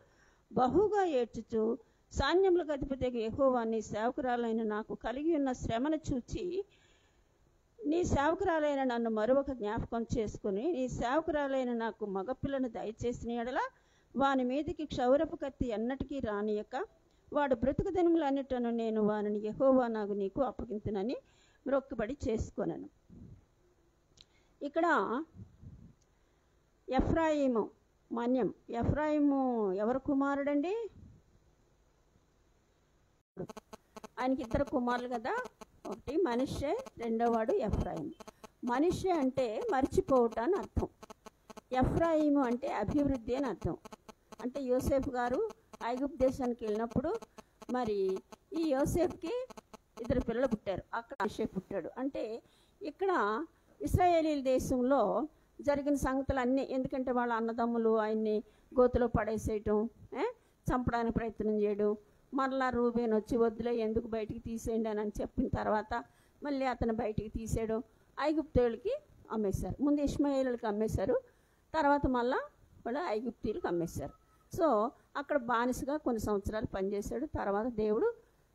బహుగా ఏడ్చుచు సైన్యములకు అధిపతికి యెహోవాని సేవకురాలైన నాకు కలిగి ఉన్న శ్రమను చూచి నీ సేవకురాలైన నన్ను మరొక జ్ఞాపకం చేసుకుని నీ సేవకురాలైన నాకు మగపిల్లను దయచేసిన ఎడల వాని మీదకి క్షౌరపు కత్తి ఎన్నటికీ రానియక వాడు బ్రతుకు దినములన్నిటను నేను వానిని యెహోవా నాకు నీకు అప్పగింతునని మొక్కుబడి చేసుకొనను. ఇక్కడ ఎఫ్రాయిము మన్యం. ఎఫ్రాయిము ఎవరు కుమారుడండి? ఆయనకి ఇద్దరు కుమారులు కదా, ఒకటి మనష్షే, రెండోవాడు ఎఫ్రాయిము. మనష్షే అంటే మర్చిపోవట అని అర్థం, ఎఫ్రాయిము అంటే అభివృద్ధి అని అర్థం. అంటే యోసేఫ్ గారు ఐగుప్తు దేశానికి వెళ్ళినప్పుడు మరి ఈ యోసేఫ్కి ఇద్దరు పిల్లలు పుట్టారు, అక్కడ మనష్షే పుట్టాడు. అంటే ఇక్కడ ఇశ్రాయేలీల దేశంలో జరిగిన సంగతులు అన్నీ, ఎందుకంటే వాళ్ళ అన్నదమ్ములు ఆయన్ని గోతులో పడేసేయటం, చంపడానికి ప్రయత్నం చేయడం, మరలా రూబేన్ వచ్చి వద్దులే ఎందుకు బయటికి తీసేయండి అని చెప్పిన తర్వాత మళ్ళీ అతను బయటికి తీసేయడం, ఐగుప్తీయులకి అమ్మేశారు. ముందు ఇష్మాయేలుకి అమ్మేశారు, తర్వాత మళ్ళా వాళ్ళు ఐగుప్తీయులకు అమ్మేశారు. సో అక్కడ బానిసగా కొన్ని సంవత్సరాలు పనిచేశాడు. తర్వాత దేవుడు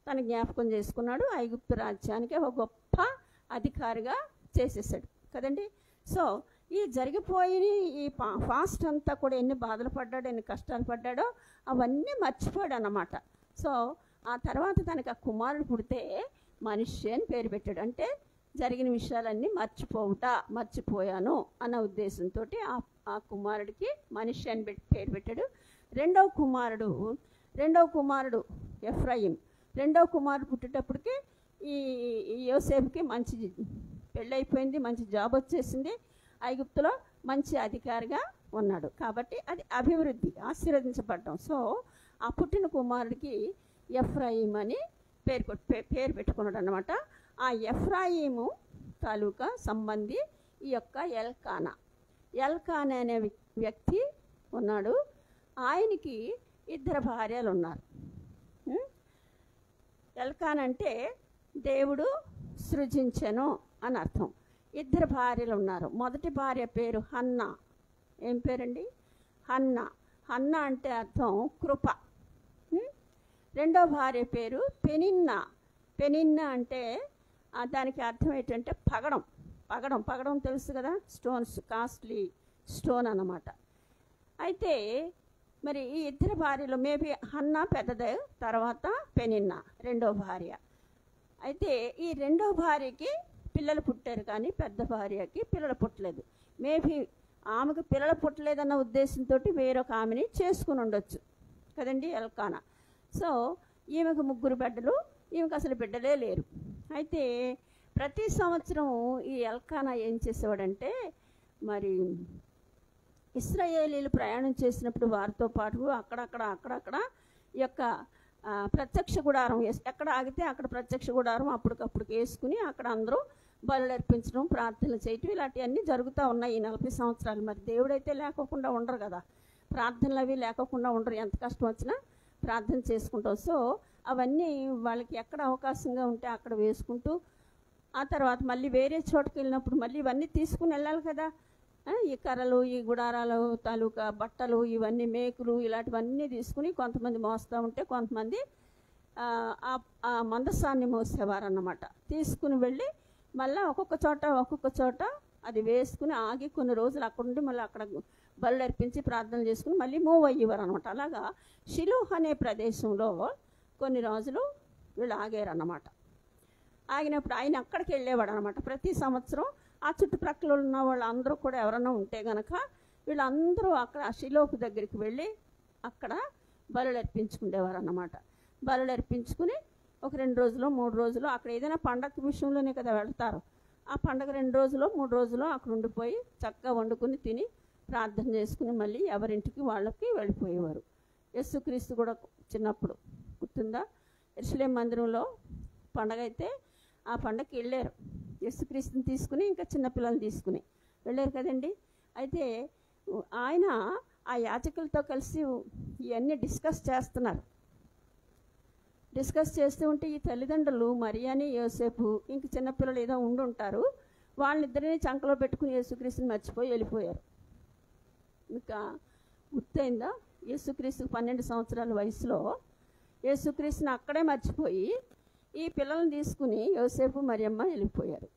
తన జ్ఞాపకం చేసుకున్నాడు, ఐగుప్తు రాజ్యానికి ఒక గొప్ప అధికారిగా చేసేసాడు కదండి. సో ఈ జరిగిపోయిన ఈ ఫాస్ట్ అంతా కూడా ఎన్ని బాధలు పడ్డాడో ఎన్ని కష్టాలు పడ్డాడో అవన్నీ మర్చిపోయాడు అన్నమాట. సో ఆ తర్వాత తనకు ఆ కుమారుడు పుడితే మనష్షే అని పేరు పెట్టాడు. అంటే జరిగిన విషయాలన్నీ మర్చిపోవుట, మర్చిపోయాను అన్న ఉద్దేశంతో ఆ కుమారుడికి మనష్షే అని పేరు పెట్టాడు. రెండవ కుమారుడు రెండవ కుమారుడు ఎఫ్రాయిం. రెండవ కుమారుడు పుట్టేటప్పటికి ఈ యోసేపుకి మంచి పెళ్ళైపోయింది, మంచి జాబ్ వచ్చేసింది, ఐగుప్తులో మంచి అధికారిగా ఉన్నాడు. కాబట్టి అది అభివృద్ధి, ఆశీర్వదించబడ్డం. సో ఆ పుట్టిన కుమారుడికి ఎఫ్రాయిం అని పేరు పేరు పెట్టుకున్నాడు అనమాట. ఆ ఎఫ్రాయిము తాలూకా సంబంధి ఈ యొక్క ఎల్కానా. ఎల్కానా అనే వ్యక్తి ఉన్నాడు, ఆయనకి ఇద్దరు భార్యలు ఉన్నారు. ఎల్కానా అంటే దేవుడు సృజించెను అని అర్థం. ఇద్దరు భార్యలు ఉన్నారు. మొదటి భార్య పేరు హన్నా. ఏం పేరండి? హన్నా. హన్నా అంటే అర్థం కృప. రెండో భార్య పేరు పెనిన్నా. పెనిన్నా అంటే దానికి అర్థం ఏంటంటే పగడం. పగడం పగడం తెలుసు కదా, స్టోన్స్, కాస్ట్లీ స్టోన్ అన్నమాట. అయితే మరి ఈ ఇద్దరు భార్యలు, మేబీ హన్నా పెద్దదే, తర్వాత పెనిన్నా రెండో భార్య. అయితే ఈ రెండో భార్యకి పిల్లలు పుట్టారు, కానీ పెద్ద భార్యకి పిల్లలు పుట్టలేదు. మేబీ ఆమెకు పిల్లలు పుట్టలేదన్న ఉద్దేశంతో వేరొక ఆమెని చేసుకుని ఉండొచ్చు కదండి ఎల్కానా. సో ఈమెకు ముగ్గురు బిడ్డలు, ఈమెకు అసలు బిడ్డలే లేరు. అయితే ప్రతి సంవత్సరం ఈ ఎల్కానా ఏం చేసేవాడంటే మరి ఇశ్రాయేలీలు ప్రయాణం చేసినప్పుడు వారితో పాటు అక్కడక్కడ అక్కడక్కడ ఈ యొక్క ప్రత్యక్ష గుడారం, ఎక్కడ ఆగితే అక్కడ ప్రత్యక్ష గుడారం అప్పటికప్పుడు వేసుకుని అక్కడ అందరూ బలు అర్పించడం, ప్రార్థనలు చేయటం, ఇలాంటివన్నీ జరుగుతూ ఉన్నాయి ఈ నలభై సంవత్సరాలు. మరి దేవుడైతే లేకోకుండా ఉండరు కదా. ప్రార్థనలు అవి లేకుండా ఉండరు, ఎంత కష్టం వచ్చినా ప్రార్థన చేసుకుంటాం. సో అవన్నీ వాళ్ళకి ఎక్కడ అవకాశంగా ఉంటే అక్కడ వేసుకుంటూ, ఆ తర్వాత మళ్ళీ వేరే చోటుకి వెళ్ళినప్పుడు మళ్ళీ ఇవన్నీ తీసుకుని వెళ్ళాలి కదా. ఈ కర్రలు, ఈ గుడారాలు తాలూకా బట్టలు, ఇవన్నీ మేకులు ఇలాంటివన్నీ తీసుకుని కొంతమంది మోస్తూ ఉంటే కొంతమంది ఆ మందసాన్ని మోసేవారన్నమాట. తీసుకుని వెళ్ళి మళ్ళీ ఒక్కొక్క చోట ఒక్కొక్క చోట అది వేసుకుని ఆగి కొన్ని రోజులు అక్కడ ఉండి మళ్ళీ అక్కడ బలు అర్పించి ప్రార్థన చేసుకుని మళ్ళీ మూవ్ అయ్యేవారు అనమాట. అలాగా షిలోహ్ అనే ప్రదేశంలో కొన్ని రోజులు వీళ్ళు ఆగారన్నమాట. ఆగినప్పుడు ఆయన అక్కడికి వెళ్ళేవాడు అనమాట. ప్రతి సంవత్సరం ఆ చుట్టుప్రక్కల ఉన్న వాళ్ళందరూ కూడా ఎవరైనా ఉంటే కనుక వీళ్ళందరూ అక్కడ షిలోహ్ దగ్గరికి వెళ్ళి అక్కడ బలు అర్పించుకునేవారు అన్నమాట. బలు అర్పించుకుని ఒక రెండు రోజులు మూడు రోజులు అక్కడ ఏదైనా పండగ విషయంలోనే కదా వెళ్తారు. ఆ పండగ రెండు రోజులు మూడు రోజులు అక్కడ ఉండిపోయి చక్కగా వండుకుని తిని ప్రార్థన చేసుకుని మళ్ళీ ఎవరింటికి వాళ్ళకి వెళ్ళిపోయేవారు. యేసుక్రీస్తు కూడా చిన్నప్పుడు గుర్తుందా, యెరూషలేం మందిరంలో పండగ అయితే ఆ పండగకి వెళ్ళారు. యేసుక్రీస్తుని తీసుకుని ఇంకా చిన్నపిల్లల్ని తీసుకుని వెళ్ళారు కదండి. అయితే ఆయన ఆ యాజకులతో కలిసి ఇవన్నీ డిస్కస్ చేస్తున్నారు. డిస్కస్ చేస్తూ ఉంటే ఈ తల్లిదండ్రులు మరియాని యోసేపు ఇంక చిన్నపిల్లలు ఏదో ఉండి ఉంటారు, వాళ్ళిద్దరిని చంకలో పెట్టుకుని యేసుక్రీస్తుని మర్చిపోయి వెళ్ళిపోయారు. ఇంకా గుర్తయిందా, యేసుక్రీస్తుకు పన్నెండు సంవత్సరాల వయసులో యేసుక్రీస్తుని అక్కడే మర్చిపోయి ఈ పిల్లల్ని తీసుకుని యోసేపు మరియమ్మ వెళ్ళిపోయారు.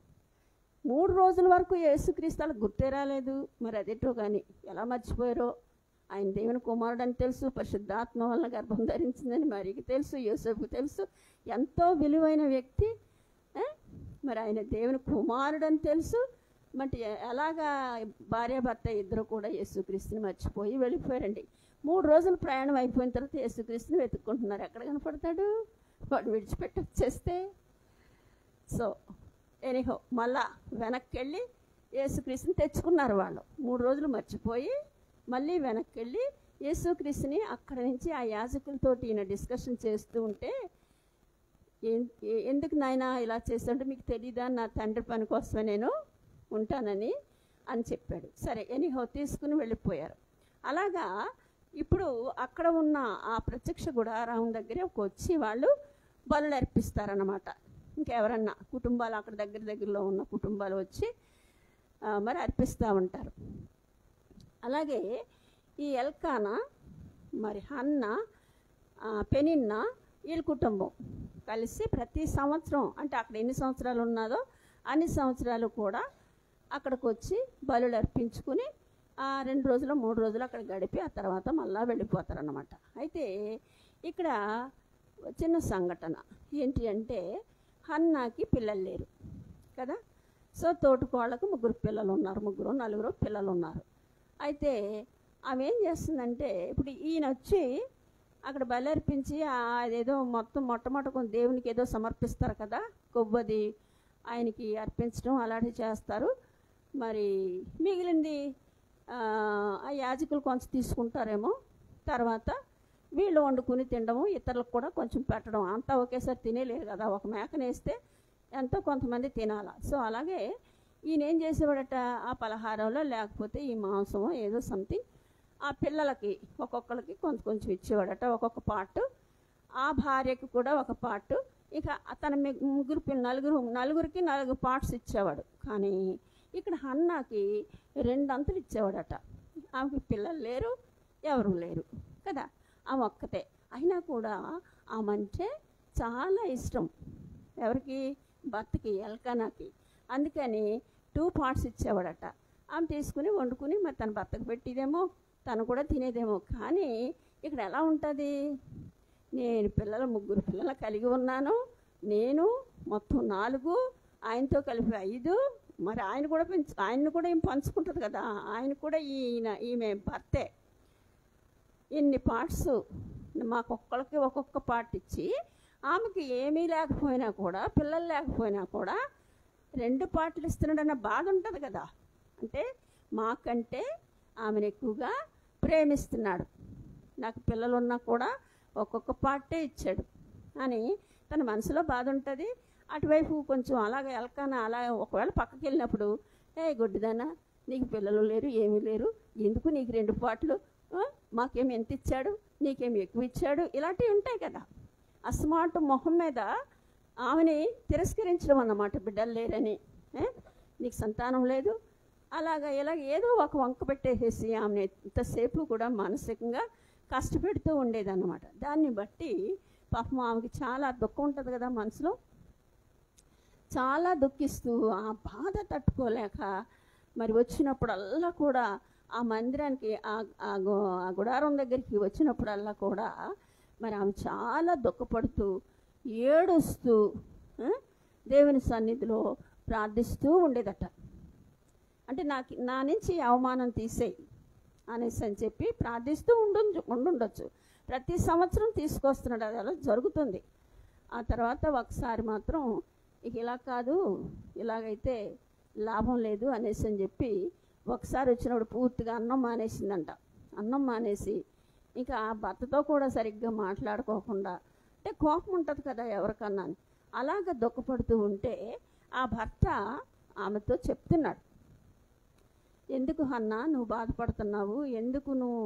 మూడు రోజుల వరకు యేసుక్రీస్తు వాళ్ళకి గుర్తే రాలేదు. మరి అదేటో కానీ ఎలా మర్చిపోయారో. ఆయన దేవుని కుమారుడు అని తెలుసు, పరిశుద్ధాత్మ వలన గర్భం ధరించిందని మరికి తెలుసు, యోసేపుకు తెలుసు, ఎంతో విలువైన వ్యక్తి, మరి ఆయన దేవుని కుమారుడు అని తెలుసు. మరి ఎలాగా భార్యాభర్త ఇద్దరు కూడా యేసుక్రీస్తుని మర్చిపోయి వెళ్ళిపోయారండి. మూడు రోజులు ప్రయాణం అయిపోయిన తర్వాత యేసుక్రీస్తుని వెతుక్కుంటున్నారు. ఎక్కడ కనపడతాడు, వాడు విడిచిపెట్టి వచ్చేస్తే. సో ఎనీహో మళ్ళా వెనక్కి వెళ్ళి యేసుక్రీస్తుని తెచ్చుకున్నారు. వాళ్ళు మూడు రోజులు మర్చిపోయి మళ్ళీ వెనక్కి వెళ్ళి యేసుక్రీస్తుని అక్కడి నుంచి ఆ యాజకులతోటి ఈయన డిస్కషన్ చేస్తూ ఉంటే, ఎందుకు నాయన ఇలా చేస్తుంటే, మీకు తెలీదా నా తండ్రి పని కోసమే నేను ఉంటానని అని చెప్పాడు. సరే ఎనీహో తీసుకుని వెళ్ళిపోయారు. అలాగా ఇప్పుడు అక్కడ ఉన్న ఆ ప్రత్యక్ష గుడారం దగ్గరే వచ్చి వాళ్ళు బలు అర్పిస్తారన్నమాట. ఇంకెవరన్నా కుటుంబాలు అక్కడ దగ్గర దగ్గరలో ఉన్న కుటుంబాలు వచ్చి మరి అర్పిస్తూ ఉంటారు. అలాగే ఈ ఎల్కానా, మరి హన్న, పెనిన్న వీళ్ళ కుటుంబం కలిసి ప్రతి సంవత్సరం, అంటే అక్కడ ఎన్ని సంవత్సరాలు ఉన్నదో అన్ని సంవత్సరాలు కూడా అక్కడికి వచ్చి బలు అర్పించుకుని రెండు రోజులు మూడు రోజులు అక్కడ గడిపి ఆ తర్వాత మళ్ళీ వెళ్ళిపోతారన్నమాట. అయితే ఇక్కడ చిన్న సంఘటన ఏంటి అంటే, హన్నాకి పిల్లలు లేరు కదా. సో తోటికోళ్ళకు ముగ్గురు పిల్లలు ఉన్నారు, ముగ్గురు నలుగురు పిల్లలు ఉన్నారు. అయితే ఆమె ఏం చేస్తుందంటే, ఇప్పుడు ఈయన వచ్చి అక్కడ బలి అర్పించి అదేదో మొత్తం మొట్టమొదటి దేవునికి ఏదో సమర్పిస్తారు కదా, కొవ్వది ఆయనకి అర్పించడం అలాంటివి చేస్తారు. మరి మిగిలింది ఆ యాజకులు కొంచెం తీసుకుంటారేమో, తర్వాత వీళ్ళు వండుకుని తినడము, ఇతరులకు కూడా కొంచెం పెట్టడం. అంతా ఒకేసారి తినేలేరు కదా, ఒక మేకనేస్తే ఎంతో కొంతమంది తినాలా. సో అలాగే ఈయన ఏం చేసేవాడట, ఆ పలహారంలో లేకపోతే ఈ మాంసమో ఏదో సంథింగ్ ఆ పిల్లలకి ఒక్కొక్కరికి కొంత కొంచెం ఇచ్చేవాడట, ఒక్కొక్క పార్ట్. ఆ భార్యకు కూడా ఒక పార్ట్. ఇక తన ముగ్గురు నలుగురు నలుగురికి నలుగురు పార్ట్స్ ఇచ్చేవాడు. కానీ ఇక్కడ హన్నాకి రెండంతలు ఇచ్చేవాడట. ఆమెకి పిల్లలు లేరు, ఎవరు లేరు కదా, ఆమె ఒక్కతే. అయినా కూడా ఆమంటే చాలా ఇష్టం ఎవరికి, భర్తకి, ఎల్కానాకి. అందుకని టూ పార్ట్స్ ఇచ్చేవాడట. ఆమె తీసుకుని వండుకుని మరి తన భర్తకు పెట్టిదేమో, తను కూడా తినేదేమో. కానీ ఇక్కడ ఎలా ఉంటుంది, నేను పిల్లలు ముగ్గురు పిల్లలు కలిగి ఉన్నాను, నేను మొత్తం నాలుగు, ఆయనతో కలిపి ఐదు. మరి ఆయన కూడా పెంచు ఆయన కూడా ఏం పంచుకుంటుంది కదా, ఆయన కూడా ఈయన ఈమె భర్తే. ఇన్ని పార్ట్స్ మాకొక్కరికి ఒక్కొక్క పార్ట్ ఇచ్చి, ఆమెకి ఏమీ లేకపోయినా కూడా, పిల్లలు లేకపోయినా కూడా రెండు పాటలు ఇస్తున్నాడు అన్న బాధ ఉంటుంది కదా. అంటే మాకంటే ఆమెను ఎక్కువగా ప్రేమిస్తున్నాడు, నాకు పిల్లలు ఉన్నా కూడా ఒక్కొక్క పాటే ఇచ్చాడు అని తన మనసులో బాధ ఉంటుంది. అటువైపు కొంచెం అలాగే ఎలకనా అలా ఒకవేళ పక్కకి వెళ్ళినప్పుడు, ఏ గొడ్డిదానా నీకు పిల్లలు లేరు, ఏమీ లేరు, ఎందుకు నీకు రెండు పాటలు, మాకేమి ఎంత ఇచ్చాడు, నీకేమి ఎక్కువ ఇచ్చాడు, ఇలాంటివి ఉంటాయి కదా. ఆ స్మార్ట్ మొహం మీద ఆమెని తిరస్కరించడం అన్నమాట. బిడ్డలు లేరని, నీకు సంతానం లేదు, అలాగా ఇలాగ ఏదో ఒక వంక పెట్టేసేసి ఆమెను ఎంతసేపు కూడా మానసికంగా కష్టపెడుతూ ఉండేదన్నమాట. దాన్ని బట్టి పాపం ఆమెకి చాలా దుఃఖం ఉంటుంది కదా మనసులో, చాలా దుఃఖిస్తూ ఆ బాధ తట్టుకోలేక మరి వచ్చినప్పుడల్లా కూడా ఆ మందిరానికి ఆ గుడారం దగ్గరికి వచ్చినప్పుడల్లా కూడా మరి ఆమె చాలా దుఃఖపడుతూ ఏడుస్తూ దేవుని సన్నిధిలో ప్రార్థిస్తూ ఉండేదట. అంటే నాకు నా నుంచి అవమానం తీసేయి అనేసి అని చెప్పి ప్రార్థిస్తూ ఉండు ఉండుండొచ్చు. ప్రతి సంవత్సరం తీసుకొస్తున్నాడు, అది అలా జరుగుతుంది. ఆ తర్వాత ఒకసారి మాత్రం ఇక ఇలా కాదు, ఇలాగైతే లాభం లేదు అనేసి అని చెప్పి ఒకసారి వచ్చినప్పుడు పూర్తిగా అన్నం మానేసిందంట. అన్నం మానేసి ఇంకా ఆ భర్తతో కూడా సరిగ్గా మాట్లాడుకోకుండా, అంటే కోపం ఉంటుంది కదా ఎవరికన్నా, అలాగ దుఃఖపడుతూ ఉంటే ఆ భర్త ఆమెతో చెప్తున్నాడు, ఎందుకు హన్నా నువ్వు బాధపడుతున్నావు, ఎందుకు నువ్వు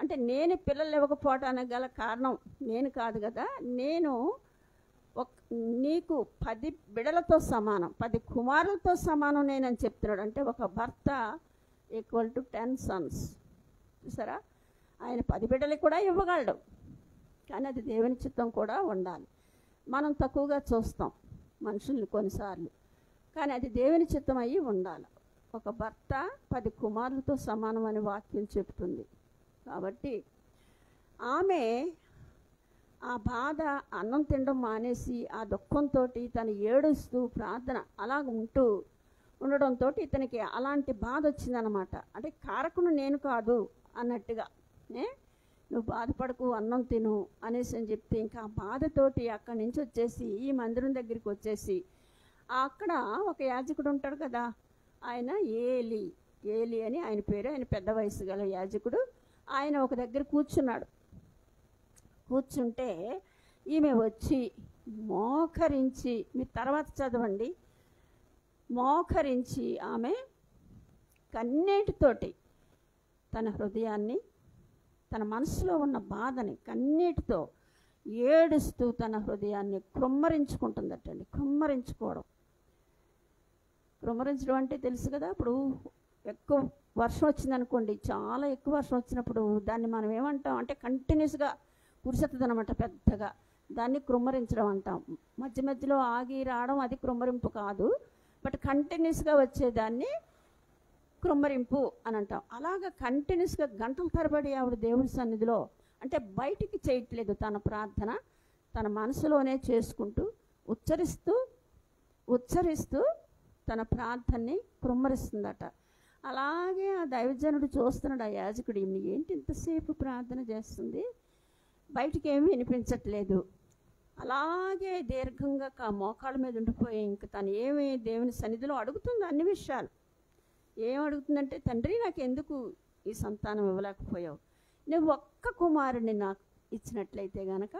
అంటే నేను పిల్లలు ఇవ్వకపోవటానికి గల కారణం నేను కాదు కదా, నేను నీకు పది బిడలతో సమానం, పది కుమారులతో సమానం నేనని చెప్తున్నాడు. అంటే ఒక భర్త ఈక్వల్ టు టెన్ సన్స్, చూసారా, ఆయన పది బిడ్డలకు కూడా ఇవ్వగలడు, కానీ అది దేవుని చిత్తం కూడా ఉండాలి. మనం తక్కువగా చూస్తాం మనుషుల్ని కొన్నిసార్లు, కానీ అది దేవుని చిత్తం అయ్యి ఉండాలి. ఒక భర్త పది కుమారులతో సమానం అని వాక్యం చెప్తుంది. కాబట్టి ఆమె ఆ బాధ అన్నం తినడం మానేసి ఆ దుఃఖంతో తను ఏడుస్తూ ప్రార్థన అలాగ ఉంటూ ఉండడంతో ఇతనికి అలాంటి బాధ వచ్చిందనమాట. అంటే కారకుడు నేను కాదు అన్నట్టుగా, నువ్వు బాధపడకు, అన్నం తిను అనేసి అని చెప్తే ఇంకా ఆ బాధతోటి అక్కడి నుంచి వచ్చేసి ఈ మందిరం దగ్గరికి వచ్చేసి అక్కడ ఒక యాజకుడు ఉంటాడు కదా, ఆయన ఏలి ఏలి అని ఆయన పేరు, ఆయన పెద్ద వయసు గల యాజకుడు. ఆయన ఒక దగ్గర కూర్చున్నాడు. కూర్చుంటే ఈమె వచ్చి మోకరించి, మీరు తర్వాత చదవండి, మోకరించి ఆమె కన్నీటితోటి తన హృదయాన్ని, తన మనసులో ఉన్న బాధని కన్నీటితో ఏడుస్తూ తన హృదయాన్ని కృమ్మరించుకుంటుందటండి. కృమ్మరించుకోవడం కృమ్మరించడం అంటే తెలుసు కదా, ఇప్పుడు ఎక్కువ వర్షం వచ్చిందనుకోండి, చాలా ఎక్కువ వర్షం వచ్చినప్పుడు దాన్ని మనం ఏమంటాం అంటే కంటిన్యూస్గా కురిసెత్తది అనమాట పెద్దగా, దాన్ని కృమ్మరించడం అంటాం. మధ్య మధ్యలో ఆగి రావడం అది కృమ్మరింపు కాదు, బట్ కంటిన్యూస్గా వచ్చేదాన్ని కృమ్మరింపు అని అంటాం. అలాగ కంటిన్యూస్గా గంటల తరబడి ఆవిడ దేవుని సన్నిధిలో, అంటే బయటికి చేయట్లేదు, తన ప్రార్థన తన మనసులోనే చేసుకుంటూ ఉచ్చరిస్తూ ఉచ్చరిస్తూ తన ప్రార్థనని కృమ్మరిస్తుందట. అలాగే ఆ దైవజనుడు చూస్తున్నాడు, ఆ యాజకుడు ఈమె ఏంటి ఇంతసేపు ప్రార్థన చేస్తుంది, బయటికి ఏమీ వినిపించట్లేదు, అలాగే దీర్ఘంగా మోకాళ్ళ మీద ఉండిపోయి ఇంక తను ఏమి దేవుని సన్నిధిలో అడుగుతుంది అన్ని విషయాలు. ఏం అడుగుతుందంటే, తండ్రి నాకు ఎందుకు ఈ సంతానం ఇవ్వలేకపోయావు, నువ్వు ఒక్క కుమారుని నాకు ఇచ్చినట్లయితే గనక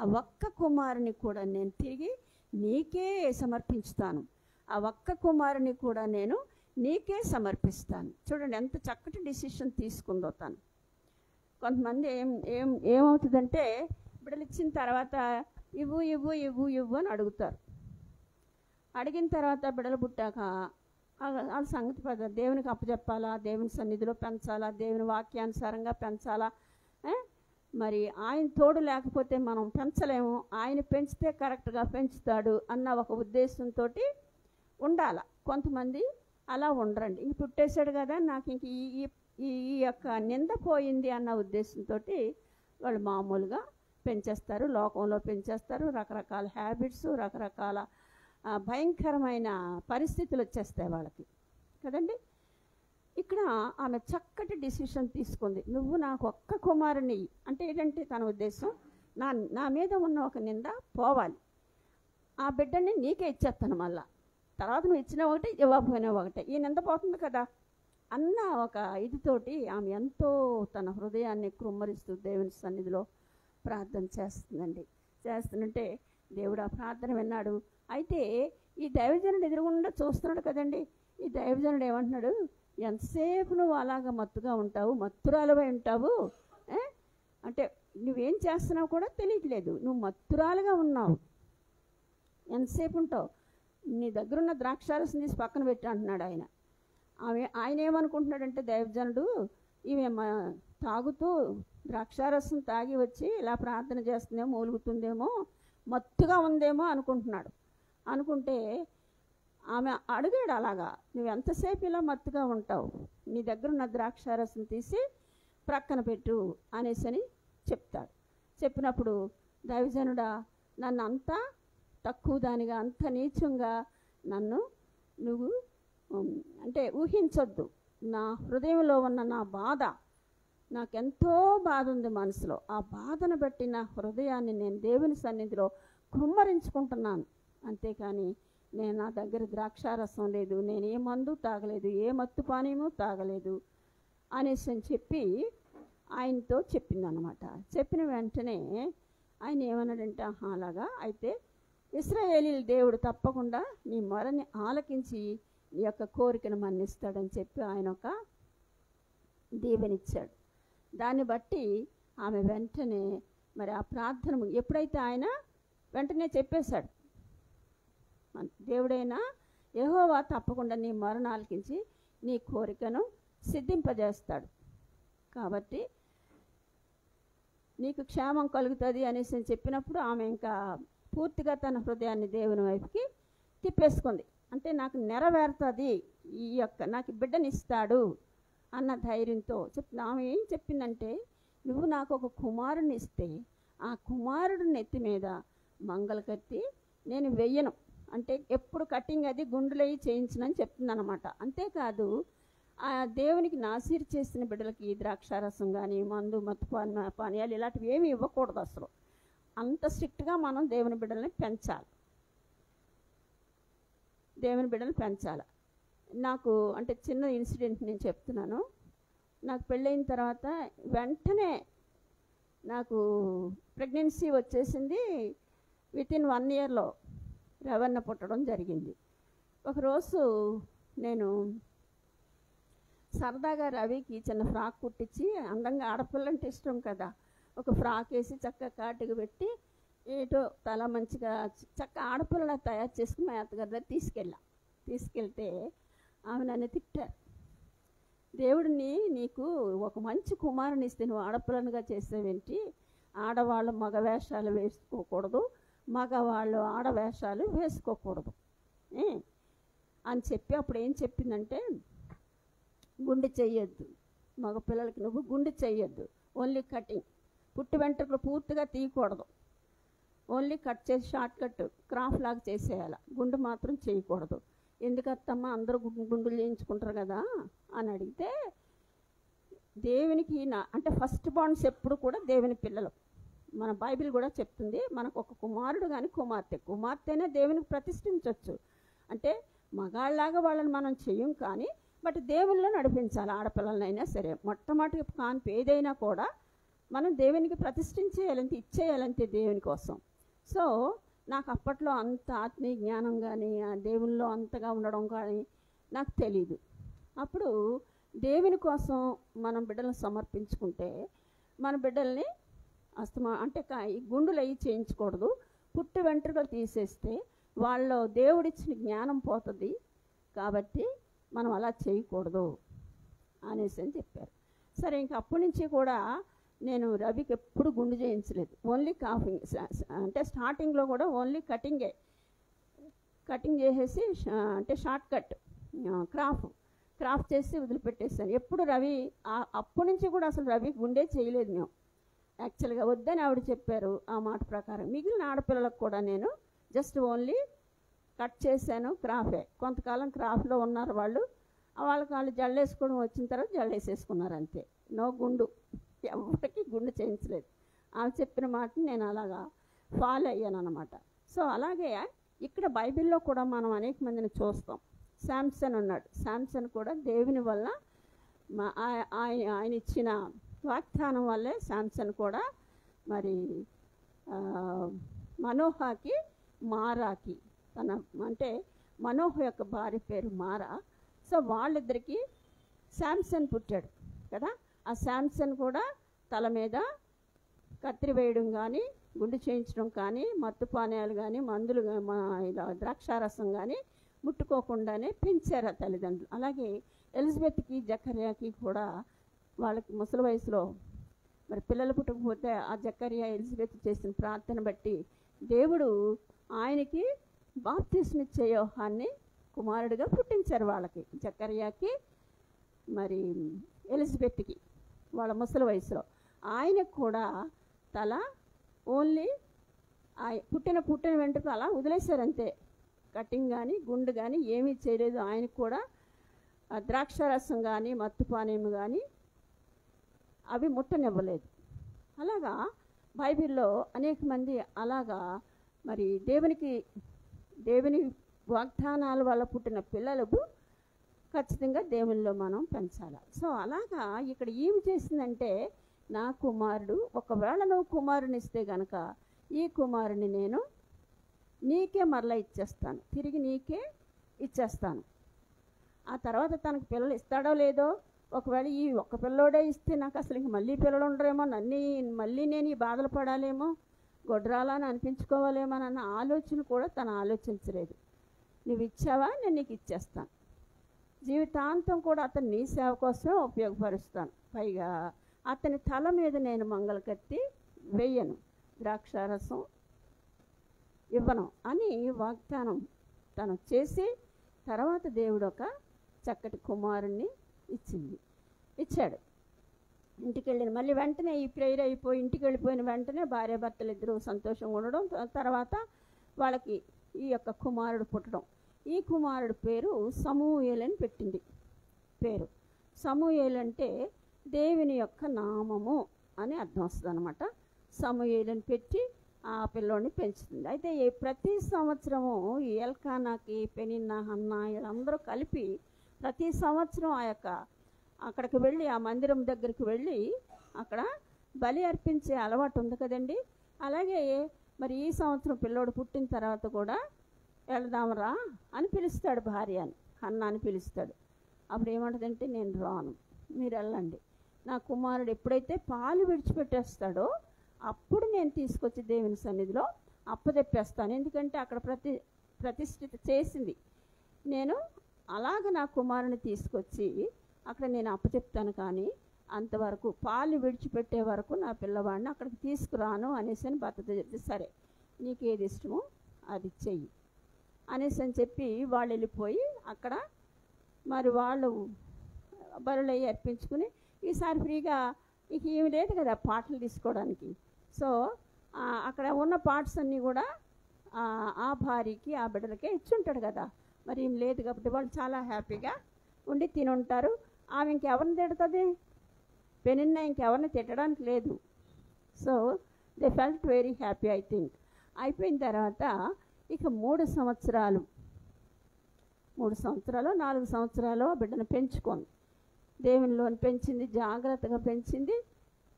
ఆ ఒక్క కుమారుని కూడా నేను తిరిగి నీకే సమర్పించుతాను, ఆ ఒక్క కుమారుని కూడా నేను నీకే సమర్పిస్తాను. చూడండి ఎంత చక్కటి డిసిషన్ తీసుకుందో తను. కొంతమంది ఏం ఏం ఏమవుతుందంటే బిడ్డలు ఇచ్చిన తర్వాత ఇవ్వు ఇవ్వు ఇవ్వు ఇవ్వు అని అడుగుతారు. అడిగిన తర్వాత బిడ్డలు పుట్టాక వాళ్ళ సంగతి పద దేవునికి అప్పచెప్పాలా, దేవుని సన్నిధిలో పెంచాలా, దేవుని వాక్యానుసారంగా పెంచాలా, మరి ఆయన తోడు లేకపోతే మనం పెంచలేము, ఆయన పెంచితే కరెక్ట్గా పెంచుతాడు అన్న ఒక ఉద్దేశంతో ఉండాల. కొంతమంది అలా ఉండరండి, ఇంక పుట్టేశాడు కదా నాకు ఇంక ఈ ఈ యొక్క నింద పోయింది అన్న ఉద్దేశంతో వాళ్ళు మామూలుగా పెంచేస్తారు, లోకంలో పెంచేస్తారు, రకరకాల హ్యాబిట్స్, రకరకాల భయంకరమైన పరిస్థితులు వచ్చేస్తాయి వాళ్ళకి కదండి. ఇక్కడ ఆమె చక్కటి డిసిషన్ తీసుకుంది, నువ్వు నాకు ఒక్క కుమారుని, అంటే ఏంటంటే తన ఉద్దేశం నా నా మీద ఉన్న ఒక నింద పోవాలి, ఆ బిడ్డని నీకే ఇచ్చేస్తాను, మళ్ళా తర్వాత నువ్వు ఇచ్చిన ఒకటి ఇవ్వకపోయినా ఒకటే, ఈ నింద పోతుంది కదా అన్న ఒక ఇదితోటి ఆమె ఎంతో తన హృదయాన్ని కృమ్మరిస్తూ దేవుని సన్నిధిలో ప్రార్థన చేస్తుందండి. చేస్తుందంటే దేవుడు ఆ ప్రార్థన విన్నాడు. అయితే ఈ దైవజనుడు ఎదురుగుండా చూస్తున్నాడు కదండి. ఈ దైవజనుడు ఏమంటున్నాడు, ఎంతసేపు నువ్వు అలాగ మత్తుగా ఉంటావు, మత్తురాలువై ఉంటావు, అంటే నువ్వేం చేస్తున్నావు కూడా తెలియట్లేదు, నువ్వు మత్తురాలుగా ఉన్నావు. ఎంతసేపు ఉంటావు? నీ దగ్గర ఉన్న ద్రాక్షారసం తీసి పక్కన పెట్టి అంటున్నాడు ఆయన. ఆమె ఆయన ఏమనుకుంటున్నాడంటే, దైవజనుడు ఈమె మా తాగుతూ ద్రాక్షారసం తాగి వచ్చి ఇలా ప్రార్థన చేస్తుందేమో, మూలుగుతుందేమో, మత్తుగా ఉందేమో అనుకుంటున్నాడు. అనుకుంటే ఆమె అడిగాడు, అలాగా నువ్వు ఎంతసేపు ఇలా మత్తుగా ఉంటావు, నీ దగ్గర ఉన్న ద్రాక్షారసం తీసి ప్రక్కన పెట్టు అనేసి అని చెప్తాడు. చెప్పినప్పుడు దైవజనుడా, నన్ను అంతా తక్కువ దానిగా, అంత నీచంగా నన్ను నువ్వు అంటే ఊహించొద్దు. నా హృదయంలో ఉన్న నా బాధ, నాకెంతో బాధ ఉంది మనసులో, ఆ బాధను బట్టి నా హృదయాన్ని నేను దేవుని సన్నిధిలో కుమ్మరించుకుంటున్నాను. అంతేకాని నేను, నా దగ్గర ద్రాక్షారసం లేదు, నేను ఏ మందు తాగలేదు, ఏ మత్తు పానీయము తాగలేదు అనేసి అని చెప్పి ఆయనతో చెప్పిందనమాట. చెప్పిన వెంటనే ఆయన ఏమన్నాడంటే, ఆహా అలాగా, అయితే ఇశ్రాయేలీల దేవుడు తప్పకుండా నీ మొరని ఆలకించి నీ యొక్క కోరికను మన్నిస్తాడని చెప్పి ఆయన ఒక దీవెనిచ్చాడు. దాన్ని బట్టి ఆమె వెంటనే మరి ఆ ప్రార్థన ఎప్పుడైతే ఆయన వెంటనే చెప్పేశాడు, దేవుడైనా యెహోవా తప్పకుండా నీ మొరను ఆలకించి నీ కోరికను సిద్ధింపజేస్తాడు, కాబట్టి నీకు క్షేమం కలుగుతుంది అనేసి చెప్పినప్పుడు ఆమె ఇంకా పూర్తిగా తన హృదయాన్ని దేవుని వైపుకి తిప్పేసుకుంది. అంటే నాకు నెరవేరుతుంది, ఈ యొక్క నాకు బిడ్డనిస్తాడు అన్న ధైర్యంతో చెప్తుంది. ఆమె ఏం చెప్పిందంటే, నువ్వు నాకు ఒక కుమారుడిని ఇస్తే ఆ కుమారుడి నెత్తి మీద మంగళ కత్తి నేను వెయ్యను, అంటే ఎప్పుడు కటింగ్ అది గుండులయ్యి చేయించనని చెప్తుంది అనమాట. అంతేకాదు, ఆ దేవునికి నాసిర్ చేసిన బిడ్డలకి ద్రాక్షారసం కానీ మందు మత్తు పానీయాలు ఇలాంటివి ఏమి ఇవ్వకూడదు అసలు. అంత స్ట్రిక్ట్గా మనం దేవుని బిడ్డల్ని పెంచాలి, దేవుని బిడ్డలు పెంచాలి. నాకు అంటే చిన్న ఇన్సిడెంట్ నేను చెప్తున్నాను. నాకు పెళ్ళైన తర్వాత వెంటనే నాకు ప్రెగ్నెన్సీ వచ్చేసింది. వితిన్ వన్ ఇయర్లో రెవెన్న పుట్టడం జరిగింది. ఒకరోజు నేను సరదాగా రవికి చిన్న ఫ్రాక్ కుట్టించి, అందంగా ఆడపిల్లంటే ఇష్టం కదా, ఒక ఫ్రాక్ వేసి చక్కగా కాటుకు పెట్టి ఏటో తల మంచిగా చక్క ఆడపిల్లలా తయారు చేసుకుని మా అత్తగారి దగ్గర తీసుకెళ్ళా. తీసుకెళ్తే ఆమె నన్ను తిట్టారు, దేవుడిని నీకు ఒక మంచి కుమారుని ఇస్తే నువ్వు ఆడపిల్లనిగా చేసేవేంటి, ఆడవాళ్ళు మగ వేషాలు వేసుకోకూడదు, మగవాళ్ళు ఆడవేషాలు వేసుకోకూడదు అని చెప్పి, అప్పుడు ఏం చెప్పిందంటే, గుండు చేయొద్దు, మగపిల్లలకి నువ్వు గుండు చేయొద్దు, ఓన్లీ కటింగ్, పుట్టు వెంట్రుకలు పూర్తిగా తీయకూడదు, ఓన్లీ కట్ చేసి షార్ట్ కట్ క్రాఫ్ లాగా చేసేయాలి, గుండు మాత్రం చేయకూడదు. ఎందుకత్తమ్మా, అందరూ గుండులు చేయించుకుంటారు కదా అని అడిగితే, దేవునికి నా అంటే ఫస్ట్ బాండ్స్ ఎప్పుడు కూడా దేవుని పిల్లలు. మన బైబిల్ కూడా చెప్తుంది, మనకు ఒక కుమారుడు కానీ కుమార్తె, కుమార్తెనే దేవునికి ప్రతిష్ఠించవచ్చు. అంటే మగాళ్ళలాగా వాళ్ళని మనం చెయ్యం కానీ, బట్ దేవుల్లో నడిపించాలి ఆడపిల్లలనైనా సరే. మొట్టమొదటి కాన్పు ఏదైనా కూడా మనం దేవునికి ప్రతిష్ఠించేయాలంటే, ఇచ్చేయాలంటే దేవుని కోసం. సో నాకు అప్పట్లో అంత ఆత్మీయ జ్ఞానం కానీ, ఆ దేవుల్లో అంతగా ఉండడం కానీ నాకు తెలీదు. అప్పుడు దేవుని కోసం మనం బిడ్డలను సమర్పించుకుంటే, మన బిడ్డల్ని అస్తమా అంటే గుండులు అయ్యి చేయించకూడదు, పుట్టు వెంట్రుకలు తీసేస్తే వాళ్ళు దేవుడిచ్చిన జ్ఞానం పోతుంది, కాబట్టి మనం అలా చేయకూడదు అనేసి అని చెప్పారు. సరే, ఇంక అప్పటి నుంచి కూడా నేను రవికి ఎప్పుడు గుండు చేయించలేదు, ఓన్లీ కాఫింగ్, అంటే స్టార్టింగ్లో కూడా ఓన్లీ కటింగే, కటింగ్ చేసేసి అంటే షార్ట్ కట్ క్రాఫ్ క్రాఫ్ చేసి వదిలిపెట్టేసాను. ఎప్పుడు రవి అప్పటి నుంచి కూడా అసలు రవికి గుండే చేయలేదు మేము. యాక్చువల్గా వద్దని ఆవిడ చెప్పారు, ఆ మాట ప్రకారం. మిగిలిన ఆడపిల్లలకు కూడా నేను జస్ట్ ఓన్లీ కట్ చేశాను, క్రాఫే. కొంతకాలం క్రాఫ్లో ఉన్నారు వాళ్ళు, వాళ్ళకి వాళ్ళు జల్లేసుకోవడం వచ్చిన తర్వాత జల్లేసేసుకున్నారు, అంతే. నో గుండు, ఎవరికి గుండు చేయించలేదు. ఆమె చెప్పిన మాటని నేను అలాగా ఫాలో అయ్యాను అనమాట. సో అలాగే ఇక్కడ బైబిల్లో కూడా మనం అనేక మందిని చూస్తాం. శాంసన్ ఉన్నాడు, శాంసన్ కూడా దేవుని వల్ల, ఆయన ఆయన ఇచ్చిన వాగ్దానం వల్లే శాంసన్ కూడా మరి మనోహకి మారాకి తన అంటే మనోహ యొక్క భార్య పేరు మారా. సో వాళ్ళిద్దరికీ శాంసన్ పుట్టాడు కదా. ఆ శాంసన్ కూడా తల మీద కత్తిరి వేయడం కానీ గుండు చేయించడం కానీ మత్తు పానీయాలు కానీ మందులు ద్రాక్షారసం కానీ ముట్టుకోకుండానే పెంచారు తల్లిదండ్రులు. అలాగే ఎలిజబెత్కి జకర్యాకి కూడా వాళ్ళకి ముసలి వయసులో మరి పిల్లలు పుట్టకపోతే ఆ జకర్యా ఎలిజబెత్ చేసిన ప్రార్థన బట్టి దేవుడు ఆయనకి బాప్తిస్మిచ్చే యోహాన్ని కుమారుడిగా పుట్టించారు. వాళ్ళకి జకర్యాకి మరి ఎలిజబెత్కి వాళ్ళ ముసలి వయసులో ఆయనకు కూడా తల ఓన్లీ ఆయ పుట్టిన పుట్టిన వెంటకు అలా వదిలేశారంతే. కటింగ్ కానీ గుండు కానీ ఏమీ చేయలేదు. ఆయనకు కూడా ద్రాక్షారసం కానీ మత్తుపానీయం కానీ అవి ముట్టనివ్వలేదు. అలాగా బైబిల్లో అనేక మంది అలాగా మరి దేవునికి దేవుని వాగ్దానాల వల్ల పుట్టిన పిల్లలకు ఖచ్చితంగా దేవునిలో మనం పెంచాలి. సో అలాగా ఇక్కడ ఏమి చేసిందంటే, నా కుమారుడు ఒకవేళ నువ్వు కుమారుని ఇస్తే గనక ఈ కుమారుని నేను నీకే మరలా ఇచ్చేస్తాను, తిరిగి నీకే ఇచ్చేస్తాను. ఆ తర్వాత తనకు పిల్లలు ఇస్తాడో లేదో, ఒకవేళ ఈ ఒక్క పిల్లోడే ఇస్తే నాకు అసలు ఇంక మళ్ళీ పిల్లలు ఉండరేమో, నన్ను మళ్ళీ నేను ఈ బాధలు పడాలేమో, గొడ్రాలని అనిపించుకోవాలేమో అన్న ఆలోచన కూడా తను ఆలోచించలేదు. నువ్వు ఇచ్చావా, నేను నీకు ఇచ్చేస్తాను, జీవితాంతం కూడా అతను నీ సేవ కోసమే ఉపయోగపరుస్తాను, పైగా అతని తల మీద నేను మంగళకత్తి వేయను, ద్రాక్షారసం ఇవ్వను అని వాగ్దానం తను చేసి తర్వాత దేవుడు ఒక చక్కటి కుమారుణ్ణి ఇచ్చింది ఇచ్చాడు. ఇంటికి వెళ్ళిన మళ్ళీ వెంటనే ఈ ప్రేయర్ అయిపోయి ఇంటికి వెళ్ళిపోయిన వెంటనే భార్య భర్తలు ఇద్దరూ సంతోషంగా ఉండడం, తర్వాత వాళ్ళకి ఈ యొక్క కుమారుడు పుట్టడం. ఈ కుమారుడు పేరు సమూయేలు అని పెట్టింది. పేరు సమూయేలు అంటే దేవుని యొక్క నామము అని అర్థం వస్తుంది అనమాట. సమూయేలుని పెట్టి ఆ పిల్లోని పెంచుతుంది. అయితే ప్రతి సంవత్సరము ఈ ఎల్కానాకి పెనిన్నా హన్నా వీళ్ళందరూ కలిపి ప్రతి సంవత్సరం ఆ యొక్క అక్కడికి వెళ్ళి ఆ మందిరం దగ్గరికి వెళ్ళి అక్కడ బలి అర్పించే అలవాటు ఉంది కదండి. అలాగే మరి ఈ సంవత్సరం పిల్లోడు పుట్టిన తర్వాత కూడా వెళదామరా అని పిలుస్తాడు, భార్య అని హన్నా అని పిలుస్తాడు. అప్పుడు ఏమంటుందంటే, నేను రాను, మీరు వెళ్ళండి, నా కుమారుడు ఎప్పుడైతే పాలు విడిచిపెట్టేస్తాడో అప్పుడు నేను తీసుకొచ్చి దేవుని సన్నిధిలో అప్పచెప్పేస్తాను, ఎందుకంటే అక్కడ ప్రతి ప్రతిష్ఠిత చేసింది, నేను అలాగ నా కుమారుని తీసుకొచ్చి అక్కడ నేను అప్పచెప్తాను, కానీ అంతవరకు పాలు విడిచిపెట్టే వరకు నా పిల్లవాడిని అక్కడికి తీసుకురాను అనేసి అని భర్తతో చెప్తే, సరే నీకు ఏది ఇష్టమో అది చెయ్యి అనేసి అని చెప్పి వాళ్ళు వెళ్ళిపోయి అక్కడ మరి వాళ్ళు బరువులయ్యి అర్పించుకుని, ఈసారి ఫ్రీగా ఇక ఏమి లేదు కదా పాటలు తీసుకోవడానికి, సో అక్కడ ఉన్న పార్ట్స్ అన్నీ కూడా ఆ భార్యకి ఆ బిడ్డలకే ఇచ్చుంటాడు కదా, మరి ఏం లేదు కాబట్టి వాళ్ళు చాలా హ్యాపీగా ఉండి తినుంటారు. ఆమె ఇంకెవరిని తిడుతుంది, పెనిన్న ఇంకెవరిని తిట్టడానికి లేదు. So they felt very happy I think. అయిపోయిన తర్వాత ఇక మూడు సంవత్సరాలు మూడు సంవత్సరాలు నాలుగు సంవత్సరాలు బిడ్డను పెంచుకోండి, దేవునిలోని పెంచింది, జాగ్రత్తగా పెంచింది.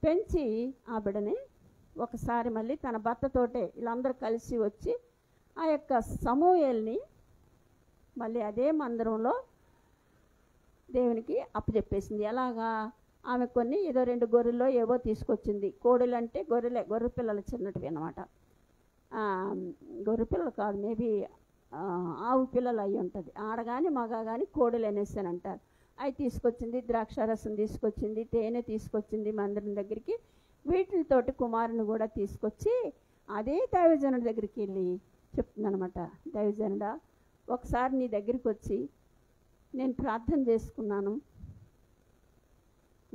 పెంచి ఆ బిడ్డని ఒకసారి మళ్ళీ తన భర్తతోటే వీళ్ళందరూ కలిసి వచ్చి ఆ యొక్క సమూయేలుని మళ్ళీ అదే మందిరంలో దేవునికి అప్పచెప్పేసింది. ఎలాగా, ఆమె కొన్ని ఏదో రెండు గొర్రెల్లో ఏవో తీసుకొచ్చింది. కోడలు అంటే గొర్రెలే, గొర్రె పిల్లలు చిన్నటివి అన్నమాట, గొర్రె పిల్లలు కాదు, మేబీ ఆవు పిల్లలు అయి ఉంటుంది. ఆడ కానీ మగ కానీ కోడలు అనేసి అని అంటారు. అవి తీసుకొచ్చింది, ద్రాక్షారసం తీసుకొచ్చింది, తేనె తీసుకొచ్చింది మందిరం దగ్గరికి. వీటితోటి కుమారుని కూడా తీసుకొచ్చి అదే దైవజనుడి దగ్గరికి వెళ్ళి చెప్తుందనమాట, దైవజనుడా ఒకసారి నీ దగ్గరికి వచ్చి నేను ప్రార్థన చేసుకున్నాను,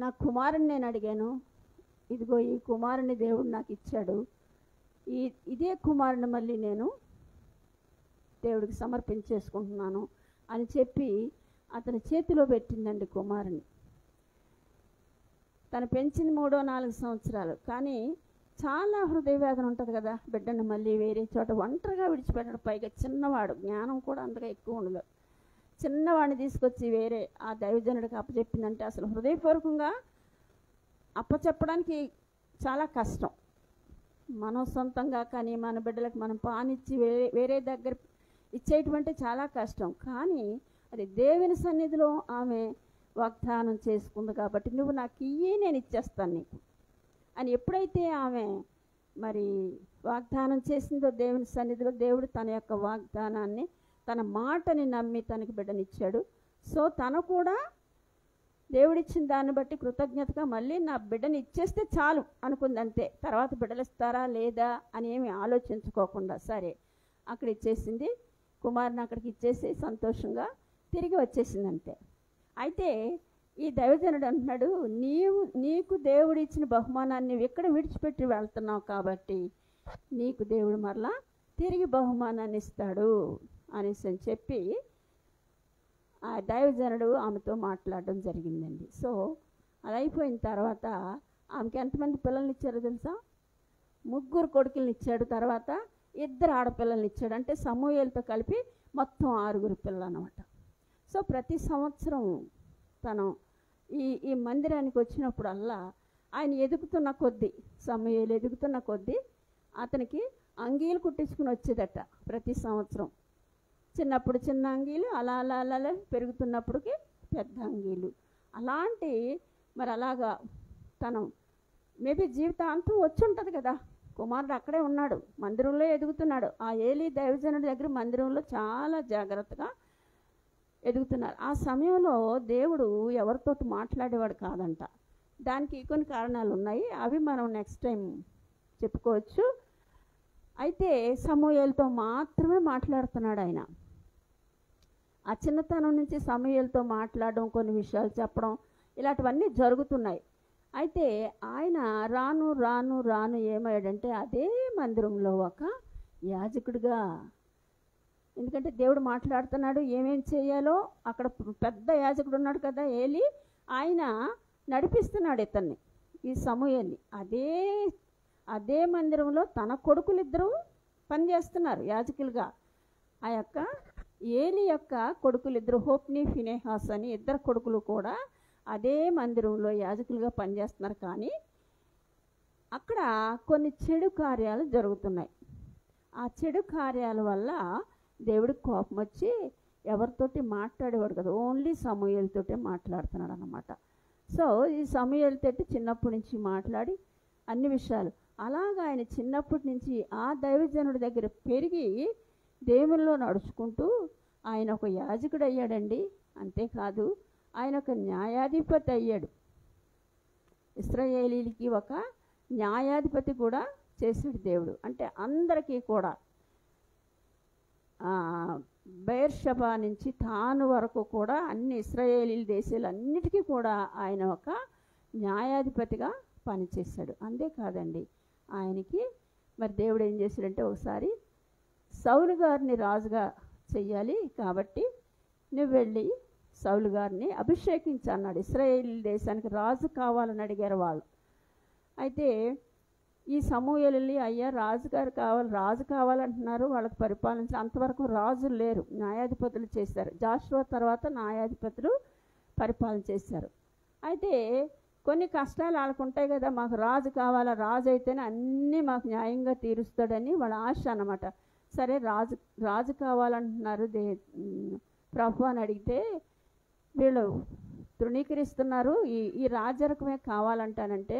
నా కుమారుని నేను అడిగాను, ఇదిగో ఈ కుమారుని దేవుడు నాకు ఇచ్చాడు, ఈ ఇదే కుమారుని మళ్ళీ నేను దేవుడికి సమర్పించేసుకుంటున్నాను అని చెప్పి అతని చేతిలో పెట్టిందండి కుమారుని. తను పెంచిన మూడో నాలుగు సంవత్సరాలు కానీ చాలా హృదయవేదన ఉంటుంది కదా, బిడ్డను మళ్ళీ వేరే చోట ఒంటరిగా విడిచిపెట్టడం, పైగా చిన్నవాడు, జ్ఞానం కూడా అంతగా ఎక్కువ ఉండదు, చిన్నవాడిని తీసుకొచ్చి వేరే ఆ దైవజనుడికి అప్పచెప్పిందంటే అసలు హృదయపూర్వకంగా అప్పచెప్పడానికి చాలా కష్టం. మనం సొంతంగా కానీ మన బిడ్డలకు మనం పానిచ్చి వేరే వేరే దగ్గర ఇచ్చేటువంటి చాలా కష్టం, కానీ అది దేవుని సన్నిధిలో ఆమె వాగ్దానం చేసుకుంది కాబట్టి నువ్వు నాకు ఇయ్యి నేను ఇచ్చేస్తాను నీకు అని ఎప్పుడైతే ఆమె మరి వాగ్దానం చేసిందో దేవుని సన్నిధిలో, దేవుడు తన యొక్క వాగ్దానాన్ని తన మాటని నమ్మి తనకు బిడ్డనిచ్చాడు. సో తను కూడా దేవుడిచ్చిన దాన్ని బట్టి కృతజ్ఞతగా మళ్ళీ నా బిడ్డని ఇచ్చేస్తే చాలు అనుకుందంతే, తర్వాత బిడ్డలిస్తారా లేదా అని ఏమి ఆలోచించుకోకుండా సరే అక్కడ ఇచ్చేసింది, కుమారుని అక్కడికి ఇచ్చేసి సంతోషంగా తిరిగి వచ్చేసింది అంతే. అయితే ఈ దైవజనుడు అంటున్నాడు, నీవు నీకు దేవుడు ఇచ్చిన బహుమానాన్ని ఇక్కడ విడిచిపెట్టి వెళ్తున్నావు కాబట్టి నీకు దేవుడు మరలా తిరిగి బహుమానాన్ని ఇస్తాడు అనేసి అని చెప్పి ఆ దైవజనుడు ఆమెతో మాట్లాడడం జరిగిందండి. సో అది అయిపోయిన తర్వాత ఆమెకి ఎంతమంది పిల్లల్ని ఇచ్చారో తెలుసా? ముగ్గురు కొడుకుల్ని ఇచ్చాడు, తర్వాత ఇద్దరు ఆడపిల్లల్ని ఇచ్చాడు. అంటే సమూహలతో కలిపి మొత్తం ఆరుగురు పిల్లలు అనమాట. సో ప్రతి సంవత్సరం తను ఈ ఈ మందిరానికి వచ్చినప్పుడల్లా ఆయన ఎదుగుతున్న కొద్దీ, సమూహలు ఎదుగుతున్న కొద్దీ అతనికి అంగీలు కుట్టించుకుని వచ్చేదట ప్రతి సంవత్సరం. చిన్నప్పుడు చిన్న అంగీలు, అలా అలా అలా పెరుగుతున్నప్పటికీ పెద్ద అంగీలు, అలాంటి మరి అలాగా తను మేబీ జీవితాంతం వచ్చి ఉంటుంది కదా. కుమారుడు అక్కడే ఉన్నాడు, మందిరంలో ఎదుగుతున్నాడు. ఆ ఏలీ దైవజనుడి దగ్గర మందిరంలో చాలా జాగ్రత్తగా ఎదుగుతున్నారు. ఆ సమయంలో దేవుడు ఎవరితో మాట్లాడేవాడు కాదంట. దానికి కొన్ని కారణాలు ఉన్నాయి, అవి మనం నెక్స్ట్ టైం చెప్పుకోవచ్చు. అయితే సమూహలతో మాత్రమే మాట్లాడుతున్నాడు ఆయన. ఆ చిన్నతనం నుంచి సమూహలతో మాట్లాడడం, కొన్ని విషయాలు చెప్పడం, ఇలాంటివన్నీ జరుగుతున్నాయి. అయితే ఆయన రాను రాను రాను ఏమయ్యాడంటే అదే మందిరంలో ఒక యాజకుడిగా, ఎందుకంటే దేవుడు మాట్లాడుతున్నాడు ఏమేం చేయాలో. అక్కడ పెద్ద యాజకుడు ఉన్నాడు కదా ఏలీ, ఆయన నడిపిస్తున్నాడు ఇతన్ని, ఈ సమూహాన్ని. అదే అదే మందిరంలో తన కొడుకులిద్దరూ పనిచేస్తున్నారు యాజకులుగా. ఆ యొక్క ఏలీ యొక్క కొడుకులిద్దరు, హోప్ని, ఫినేహాస్ అని ఇద్దరు కొడుకులు కూడా అదే మందిరంలో యాజకులుగా పనిచేస్తున్నారు. కానీ అక్కడ కొన్ని చెడు కార్యాలు జరుగుతున్నాయి. ఆ చెడు కార్యాల వల్ల దేవుడికి కోపం వచ్చి ఎవరితోటి మాట్లాడేవాడు కదా, ఓన్లీ సమూహలతోటే మాట్లాడుతున్నాడు అనమాట. సో ఈ సమూహలతోటి చిన్నప్పటి నుంచి మాట్లాడి అన్ని విషయాలు, అలాగా ఆయన చిన్నప్పటి నుంచి ఆ దైవజనుడి దగ్గర పెరిగి దేవుల్లో నడుచుకుంటూ ఆయన ఒక యాజకుడు అయ్యాడండి. అంతేకాదు ఆయన ఒక న్యాయాధిపతి అయ్యాడు, ఇశ్రాయేలీలకి ఒక న్యాయాధిపతి కూడా చేశాడు దేవుడు. అంటే అందరికీ కూడా బెయేర్షెబా నుంచి తాను వరకు కూడా అన్ని ఇశ్రాయేలీల దేశాలన్నిటికీ కూడా ఆయన ఒక న్యాయాధిపతిగా పనిచేశాడు. అంతేకాదండి, ఆయనకి మరి దేవుడు ఏం చేశాడంటే, ఒకసారి సౌలు గారిని రాజుగా చెయ్యాలి కాబట్టి నువ్వు వెళ్ళి సౌలు గారిని అభిషేకించి అన్నాడు. ఇశ్రాయేల్ దేశానికి రాజు కావాలని అడిగారు వాళ్ళు. అయితే ఈ సమూహలు, అయ్యా రాజుగారు కావాలి, రాజు కావాలంటున్నారు, వాళ్ళకి పరిపాలించాలి, అంతవరకు రాజులు లేరు, న్యాయాధిపతులు చేశారు. జాషువా తర్వాత న్యాయాధిపతులు పరిపాలన చేశారు. అయితే కొన్ని కష్టాలు వాళ్ళకు ఉంటాయి కదా, మాకు రాజు కావాలా, రాజు అయితేనే అన్నీ మాకు న్యాయంగా తీరుస్తాడని వాళ్ళ ఆశ అన్నమాట. సరే రాజు రాజు కావాలంటున్నారు దే ప్రభు అని అడిగితే వీళ్ళు తృణీకరిస్తున్నారు, ఈ ఈ రాజరకమే కావాలంటానంటే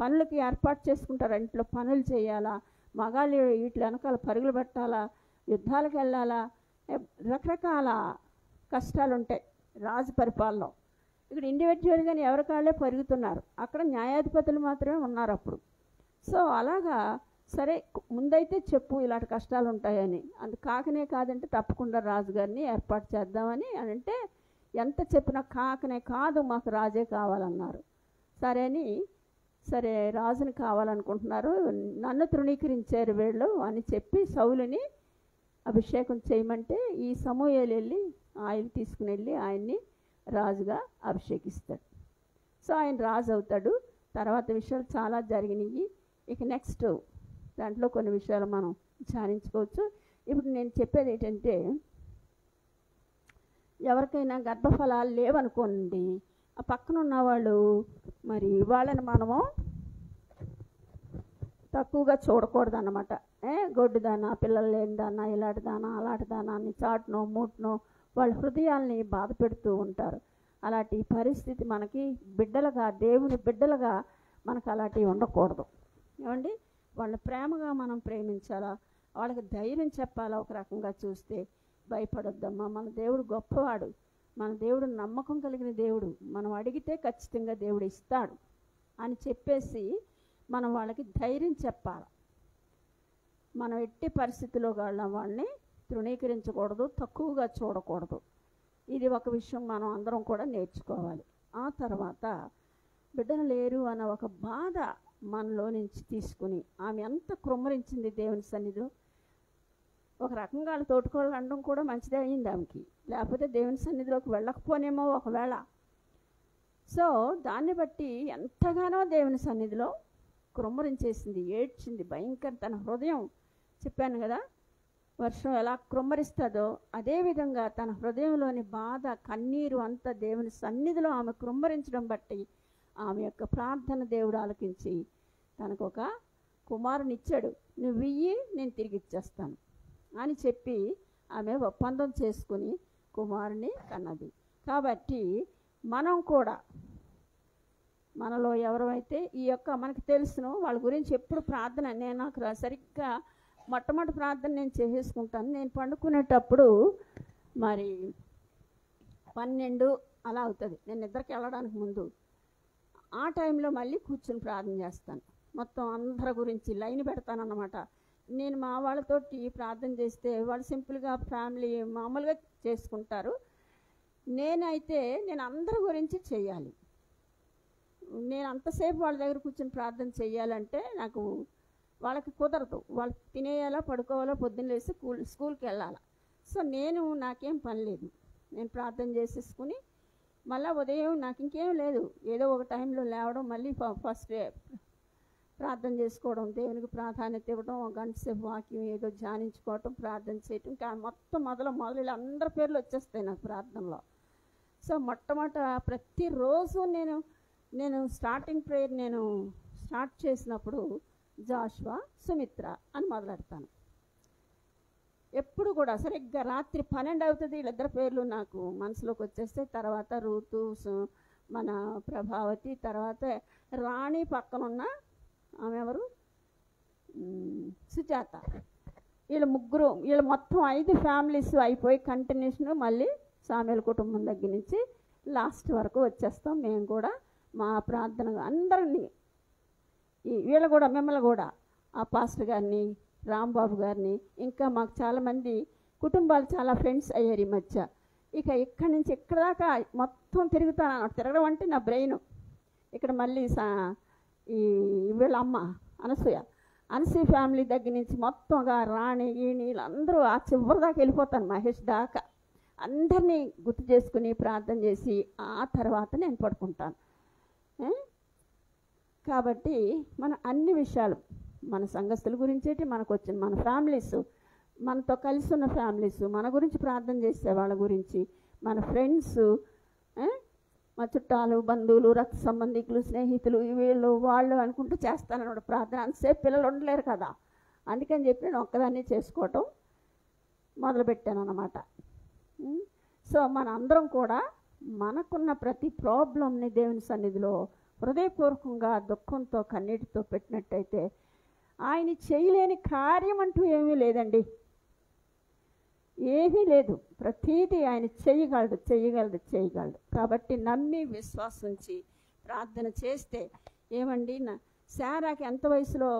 పనులకి ఏర్పాటు చేసుకుంటారు, ఇంట్లో పనులు చేయాలా, మగాళ్ళు వీటి వెనకాల పరుగులు పెట్టాలా, యుద్ధాలకు వెళ్ళాలా, రకరకాల కష్టాలు ఉంటాయి రాజు పరిపాలనలో. ఇక్కడ ఇండివిజువల్గా ఎవరి కాళ్ళే పరుగుతున్నారు, అక్కడ న్యాయాధిపతులు మాత్రమే ఉన్నారు అప్పుడు. సో అలాగా సరే ముందైతే చెప్పు ఇలాంటి కష్టాలు ఉంటాయని, అందు కాకనే కాదంటే తప్పకుండా రాజుగారిని ఏర్పాటు చేద్దామని అని అంటే, ఎంత చెప్పినా కాకనే కాదు మాకు రాజే కావాలన్నారు. సరే అని సరే రాజుని కావాలనుకుంటున్నారు, నన్ను తృణీకరించారు వీళ్ళు అని చెప్పి సౌలుని అభిషేకం చేయమంటే ఈ సమూహలు వెళ్ళి ఆయన తీసుకుని వెళ్ళి ఆయన్ని రాజుగా అభిషేకిస్తాడు. సో ఆయన రాజు అవుతాడు. తర్వాత విషయాలు చాలా జరిగినాయి. ఇక నెక్స్ట్ దాంట్లో కొన్ని విషయాలు మనం విచారించుకోవచ్చు. ఇప్పుడు నేను చెప్పేది ఏంటంటే, ఎవరికైనా గర్భఫలాలు లేవనుకోండి, ఆ పక్కన ఉన్నవాళ్ళు మరి వాళ్ళని మనము తక్కువగా చూడకూడదు అన్నమాట. ఏ గొడ్డుదానా, పిల్లలు లేనిదానా, ఇలాంటిదానా, అలాంటిదానా అని చాటునో మూటనో వాళ్ళ హృదయాల్ని బాధ పెడుతూ ఉంటారు. అలాంటి పరిస్థితి మనకి బిడ్డలుగా, దేవుని బిడ్డలుగా మనకు అలాంటివి ఉండకూడదు. ఏమండి, వాళ్ళని ప్రేమగా మనం ప్రేమించాలా, వాళ్ళకి ధైర్యం చెప్పాలా. ఒక రకంగా చూస్తే భయపడొద్దమ్మా, మన దేవుడు గొప్పవాడు, మన దేవుడు నమ్మకం కలిగిన దేవుడు, మనం అడిగితే ఖచ్చితంగా దేవుడు ఇస్తాడు అని చెప్పేసి మనం వాళ్ళకి ధైర్యం చెప్పాలి. మనం ఎట్టి పరిస్థితిలో వాళ్ళం వాళ్ళని తృణీకరించకూడదు, తక్కువగా చూడకూడదు. ఇది ఒక విషయం మనం అందరం కూడా నేర్చుకోవాలి. ఆ తర్వాత బిడ్డలు లేరు అన్న ఒక బాధ మనలో నుంచి తీసుకుని, ఆమె ఎంత కృమ్మరించింది దేవుని సన్నిధిలో. ఒక రకంగా వాళ్ళ తోటకూరలు అనడం కూడా మంచిదే అయింది ఆమెకి, లేకపోతే దేవుని సన్నిధిలోకి వెళ్ళకపోనేమో ఒకవేళ. సో దాన్ని బట్టి ఎంతగానో దేవుని సన్నిధిలో క్రొమ్మరించేసింది, ఏడ్చింది భయంకర తన హృదయం. చెప్పాను కదా, వర్షం ఎలా క్రొమ్మరిస్తుందో అదేవిధంగా తన హృదయంలోని బాధ, కన్నీరు అంతా దేవుని సన్నిధిలో ఆమె క్రొమ్మరించడం బట్టి ఆమె యొక్క ప్రార్థన దేవుడు ఆలకించి తనకు ఒక కుమారుని ఇచ్చాడు. నువ్వు ఇయ్యి, నేను తిరిగి ఇచ్చేస్తాను అని చెప్పి ఆమె ఒప్పందం చేసుకుని కుమారుని కన్నది. కాబట్టి మనం కూడా మనలో ఎవరైతే ఈ యొక్క మనకు తెలుసును వాళ్ళ గురించి ఎప్పుడు ప్రార్థన, నేను నాకు సరిగ్గా మొట్టమొదటి ప్రార్థన నేను చేసేసుకుంటాను. నేను పండుకునేటప్పుడు మరి పన్నెండు అలా అవుతుంది, నేను నిద్రకి వెళ్ళడానికి ముందు ఆ టైంలో మళ్ళీ కూర్చుని ప్రార్థన చేస్తాను. మొత్తం అందరి గురించి లైన్ పెడతానన్నమాట. నేను మా వాళ్ళతోటి ప్రార్థన చేస్తే వాళ్ళు సింపుల్గా ఫ్యామిలీ మామూలుగా చేసుకుంటారు. నేనైతే నేను అందరి గురించి చేయాలి. నేను అంతసేపు వాళ్ళ దగ్గర కూర్చొని ప్రార్థన చేయాలంటే నాకు వాళ్ళకి కుదరదు. వాళ్ళు తినేయాలా, పడుకోవాలా, పొద్దున్న లేసి స్కూల్ స్కూల్కి వెళ్ళాలా. సో నేను నాకేం పని లేదు, నేను ప్రార్థన చేసేసుకుని మళ్ళీ ఉదయం నాకు ఇంకేం లేదు, ఏదో ఒక టైంలో లేవడం, మళ్ళీ ఫస్ట్ ప్రార్థన చేసుకోవడం, దేవునికి ప్రాధాన్యత ఇవ్వడం, గంట సేపు వాక్యం ఏదో ధ్యానించుకోవటం, ప్రార్థన చేయటం. ఇంకా మొత్తం మొదలు మొదలు అందరి పేర్లు వచ్చేస్తాయి నాకు ప్రార్థనలో. సో మొట్టమొదట ప్రతిరోజు నేను నేను స్టార్టింగ్ ప్రేయర్ నేను స్టార్ట్ చేసినప్పుడు జాషువా, సుమిత్ర అని మొదలెడతాను ఎప్పుడు కూడా. సరిగ్గా రాత్రి పన్నెండు అవుతుంది, వీళ్ళిద్దరి పేర్లు నాకు మనసులోకి వచ్చేస్తే తర్వాత ఋతు, మన ప్రభావతి, తర్వాత రాణి, పక్కనున్న ఆమె ఎవరు, సుజాత. వీళ్ళ ముగ్గురు, వీళ్ళు మొత్తం ఐదు ఫ్యామిలీస్ అయిపోయి కంటిన్యూషన్ మళ్ళీ సామ్యుల కుటుంబం దగ్గర నుంచి లాస్ట్ వరకు వచ్చేస్తాం. మేము కూడా మా ప్రార్థన అందరినీ, వీళ్ళు కూడా మిమ్మల్ని కూడా, ఆ పాస్టర్ గారిని, రాంబాబు గారిని, ఇంకా మాకు చాలామంది కుటుంబాలు చాలా ఫ్రెండ్స్ అయ్యారు ఈ మధ్య. ఇక ఇక్కడి నుంచి ఇక్కడ దాకా మొత్తం తిరుగుతాను. తిరగడం అంటే నా బ్రెయిన్ ఇక్కడ మళ్ళీ సా ఈ వీళ్ళ అమ్మ అనసూయ, అనసూయ ఫ్యామిలీ దగ్గర నుంచి మొత్తంగా రాణి, ఈని, వీళ్ళందరూ ఆ చివరి దాకా వెళ్ళిపోతాను, మహేష్ దాకా అందరినీ గుర్తు చేసుకుని ప్రార్థన చేసి ఆ తర్వాత నేను పడుకుంటాను. కాబట్టి మన అన్ని విషయాలు, మన సంఘస్థుల గురించి, మనకు వచ్చిన మన ఫ్యామిలీస్, మనతో కలిసి ఉన్న ఫ్యామిలీస్, మన గురించి ప్రార్థన చేసే వాళ్ళ గురించి, మన ఫ్రెండ్స్, మా చుట్టాలు, బంధువులు, రక్త సంబంధికులు, స్నేహితులు, వీళ్ళు వాళ్ళు అనుకుంటూ చేస్తానన్నమాట ప్రార్థన. అంతసేపు పిల్లలు ఉండలేరు కదా, అందుకని చెప్పి నేను ఒక్కదాన్ని చేసుకోవటం మొదలుపెట్టాను అన్నమాట. సో మన అందరం కూడా మనకున్న ప్రతి ప్రాబ్లంని దేవుని సన్నిధిలో హృదయపూర్వకంగా దుఃఖంతో, కన్నీటితో పెట్టినట్టయితే ఆయన చేయలేని కార్యం అంటూ ఏమీ లేదండి, ఏమీ లేదు. ప్రతీది ఆయన చేయగలడు, చేయగలడు, చేయగలడు. కాబట్టి నమ్మి విశ్వాసించి ప్రార్థన చేస్తే ఏమండి, నా శారాకి ఎంత వయసులో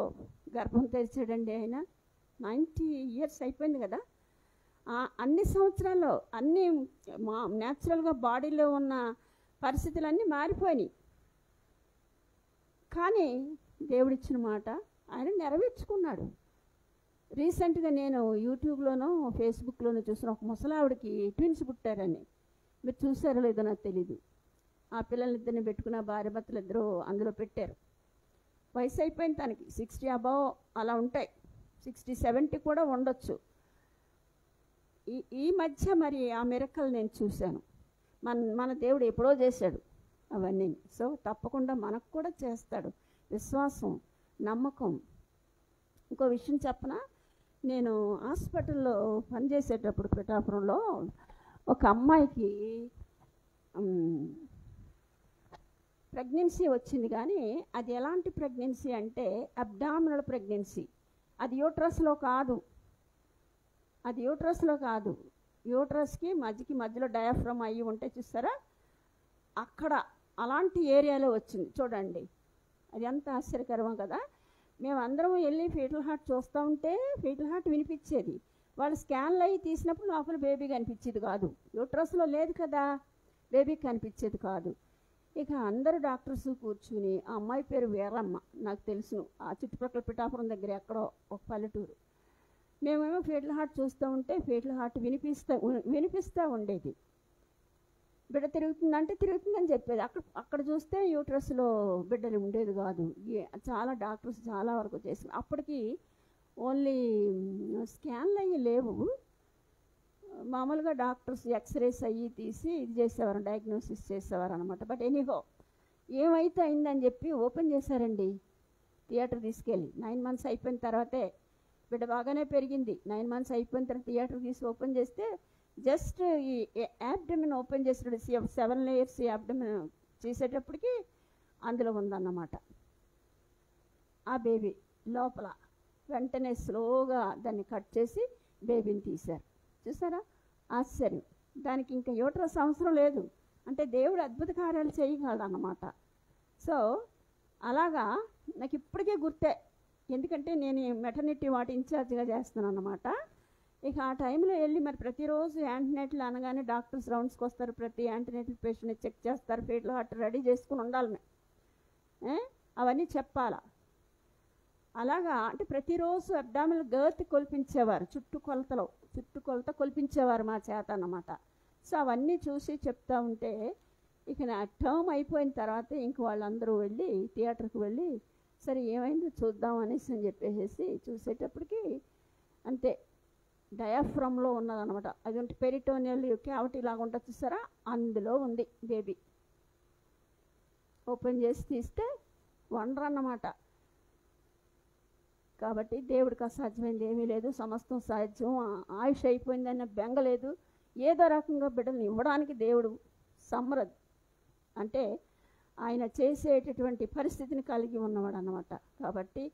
గర్భం తెరిచాడండి ఆయన, నైంటీ ఇయర్స్ అయిపోయింది కదా. అన్ని సంవత్సరాల్లో అన్ని మా న్యాచురల్గా బాడీలో ఉన్న పరిస్థితులన్నీ మారిపోయినాయి, కానీ దేవుడిచ్చిన మాట ఆయన నెరవేర్చుకున్నాడు. రీసెంట్గా నేను యూట్యూబ్లోనో ఫేస్బుక్లోనో చూసిన ఒక ముసలావిడికి ట్విన్స్ పుట్టారని, మీరు చూసారో లేదో నాకు తెలీదు. ఆ పిల్లలిద్దరిని పెట్టుకున్న భార్య భర్తలు ఇద్దరు అందులో పెట్టారు. వయసు అయిపోయింది తనకి, సిక్స్టీ అబవ్ అలా ఉంటాయి, సిక్స్టీ సెవెంటీ కూడా ఉండొచ్చు. ఈ ఈ మధ్య మరి ఆ మిరకలు నేను చూశాను. మన మన దేవుడు ఎప్పుడో చేశాడు అవన్నీ. సో తప్పకుండా మనకు కూడా చేస్తాడు, విశ్వాసం, నమ్మకం. ఇంకో విషయం చెప్పనా, నేను హాస్పిటల్లో పనిచేసేటప్పుడు పిఠాపురంలో ఒక అమ్మాయికి ప్రెగ్నెన్సీ వచ్చింది. కానీ అది ఎలాంటి ప్రెగ్నెన్సీ అంటే అబ్డామినల్ ప్రెగ్నెన్సీ. అది యూట్రస్లో కాదు, అది యూట్రస్లో కాదు, యూట్రస్కి మధ్యకి మధ్యలో డయాఫ్రమ్ అయ్యి ఉంటే చూస్తారా, అక్కడ అలాంటి ఏరియాలో వచ్చింది. చూడండి అది ఎంత ఆశ్చర్యకరం కదా. మేమందరం వెళ్ళి ఫీటల్ హార్ట్ చూస్తూ ఉంటే ఫీటల్ హార్ట్ వినిపించేది. వాళ్ళు స్కాన్లు అయ్యి తీసినప్పుడు లోపల బేబీ కనిపించేది కాదు, యూట్రస్లో లేదు కదా, బేబీ కనిపించేది కాదు. ఇక అందరూ డాక్టర్స్ కూర్చుని, ఆ అమ్మాయి పేరు వీరమ్మ, నాకు తెలుసును, ఆ చుట్టుపక్కల పిఠాపురం దగ్గర ఎక్కడో ఒక పల్లెటూరు. మేమేమో ఫీటల్ హార్ట్ చూస్తూ ఉంటే ఫీటల్ హార్ట్ వినిపిస్తూ వినిపిస్తూ ఉండేది. బిడ్డ తిరుగుతుందంటే తిరుగుతుందని చెప్పేది. అక్కడ అక్కడ చూస్తే యూట్రస్లో బిడ్డలు ఉండేది కాదు. చాలా డాక్టర్స్ చాలా వరకు చేసిన, అప్పటికి ఓన్లీ స్కాన్లు అయ్యి లేవు, మామూలుగా డాక్టర్స్ ఎక్స్రేస్ అయ్యి తీసి ఇది చేసేవారు, డయాగ్నోసిస్ చేసేవారు అనమాట. బట్ ఎనీహో ఏమైతే అయిందని చెప్పి ఓపెన్ చేశారండి థియేటర్ తీసుకెళ్ళి. నైన్ మంత్స్ అయిపోయిన తర్వాతే, బిడ్డ బాగానే పెరిగింది. నైన్ మంత్స్ అయిపోయిన తర్వాత థియేటర్ తీసి ఓపెన్ చేస్తే జస్ట్ ఈ యాబ్డమిన్ ఓపెన్ చేసేటప్పుడు సెవెన్ లేయర్స్ యాబ్డమిన్ చేసేటప్పటికి అందులో ఉందన్నమాట ఆ బేబీ. లోపల వెంటనే స్లోగా దాన్ని కట్ చేసి బేబీని తీశారు. చూసారా ఆశ్చర్యం. దానికి ఇంకా యూట్రస్ అవసరం లేదు, అంటే దేవుడు అద్భుత కార్యాలు చేయగలడు అన్నమాట. సో అలాగా నాకు ఇప్పటికే గుర్తే, ఎందుకంటే నేను మెటర్నిటీ వాటి ఇన్ఛార్జ్గా చేస్తున్నాను అన్నమాట. ఇక ఆ టైంలో వెళ్ళి మరి ప్రతిరోజు యాంటీనేటల్ అనగానే డాక్టర్స్ రౌండ్స్కి వస్తారు, ప్రతి యాంటీనేటల్ పేషెంట్ని చెక్ చేస్తారు, ఫీటల్ హార్ట్ రెడీ చేసుకుని ఉండాలి, అవన్నీ చెప్పాలా. అలాగా అంటే ప్రతిరోజు అబ్డామినల్ గర్త్ కొలిపించేవారు, చుట్టు కొలతలో చుట్టు కొలత కొలిపించేవారు మా చేత అన్నమాట. సో అవన్నీ చూసి చెప్తూ ఉంటే ఇక నా టర్మ్ అయిపోయిన తర్వాత ఇంక వాళ్ళందరూ వెళ్ళి థియేటర్కి వెళ్ళి సరే ఏమైందో చూద్దాం అనేసి అని చెప్పేసి చూసేటప్పటికి అంతే డయాఫ్రమ్లో ఉన్నదనమాట. అది ఉంటే పెరిటోనియల్ క్యావిటీ లాగా ఉంటుంది చూసారా, అందులో ఉంది బేబీ. ఓపెన్ చేసి తీస్తే వండర్ అన్నమాట. కాబట్టి దేవుడికి అసాధ్యమైంది ఏమీ లేదు, సమస్తం సాధ్యం. ఆయుష్ అయిపోయిందన్న బెంగ లేదు, ఏదో రకంగా బిడ్డల్ని ఇవ్వడానికి దేవుడు సమర్థుడు, అంటే ఆయన చేసేటటువంటి పరిస్థితిని కలిగి ఉన్నవాడు అన్నమాట. కాబట్టి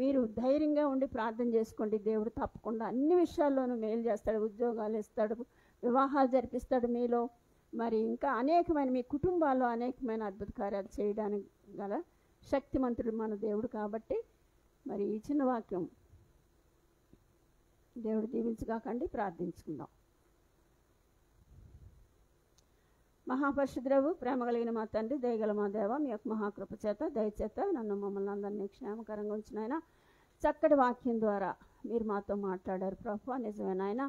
మీరు ధైర్యంగా ఉండి ప్రార్థన చేసుకోండి, దేవుడు తప్పకుండా అన్ని విషయాల్లోనూ మేలు చేస్తాడు, ఉద్యోగాలు ఇస్తాడు, వివాహాలు జరిపిస్తాడు మీలో, మరి ఇంకా అనేకమైన మీ కుటుంబాల్లో అనేకమైన అద్భుత కార్యాలు చేయడానికి గల శక్తిమంతుడు మన దేవుడు. కాబట్టి మరి ఈ చిన్న వాక్యం దేవుడు దీవించగాకండి. ప్రార్థించుకుందాం. మహాపరిశుద్ధుడవు, ప్రేమ కలిగిన మా తండ్రి, దయగల మా దేవ, మీ యొక్క మహాకృప చేత దయచేత నన్ను మమ్మల్ని అందరినీ క్షేమకరంగా ఉంచిన ఆయన, చక్కటి వాక్యం ద్వారా మీరు మాతో మాట్లాడారు ప్రభువా. నిజమైన ఆయన,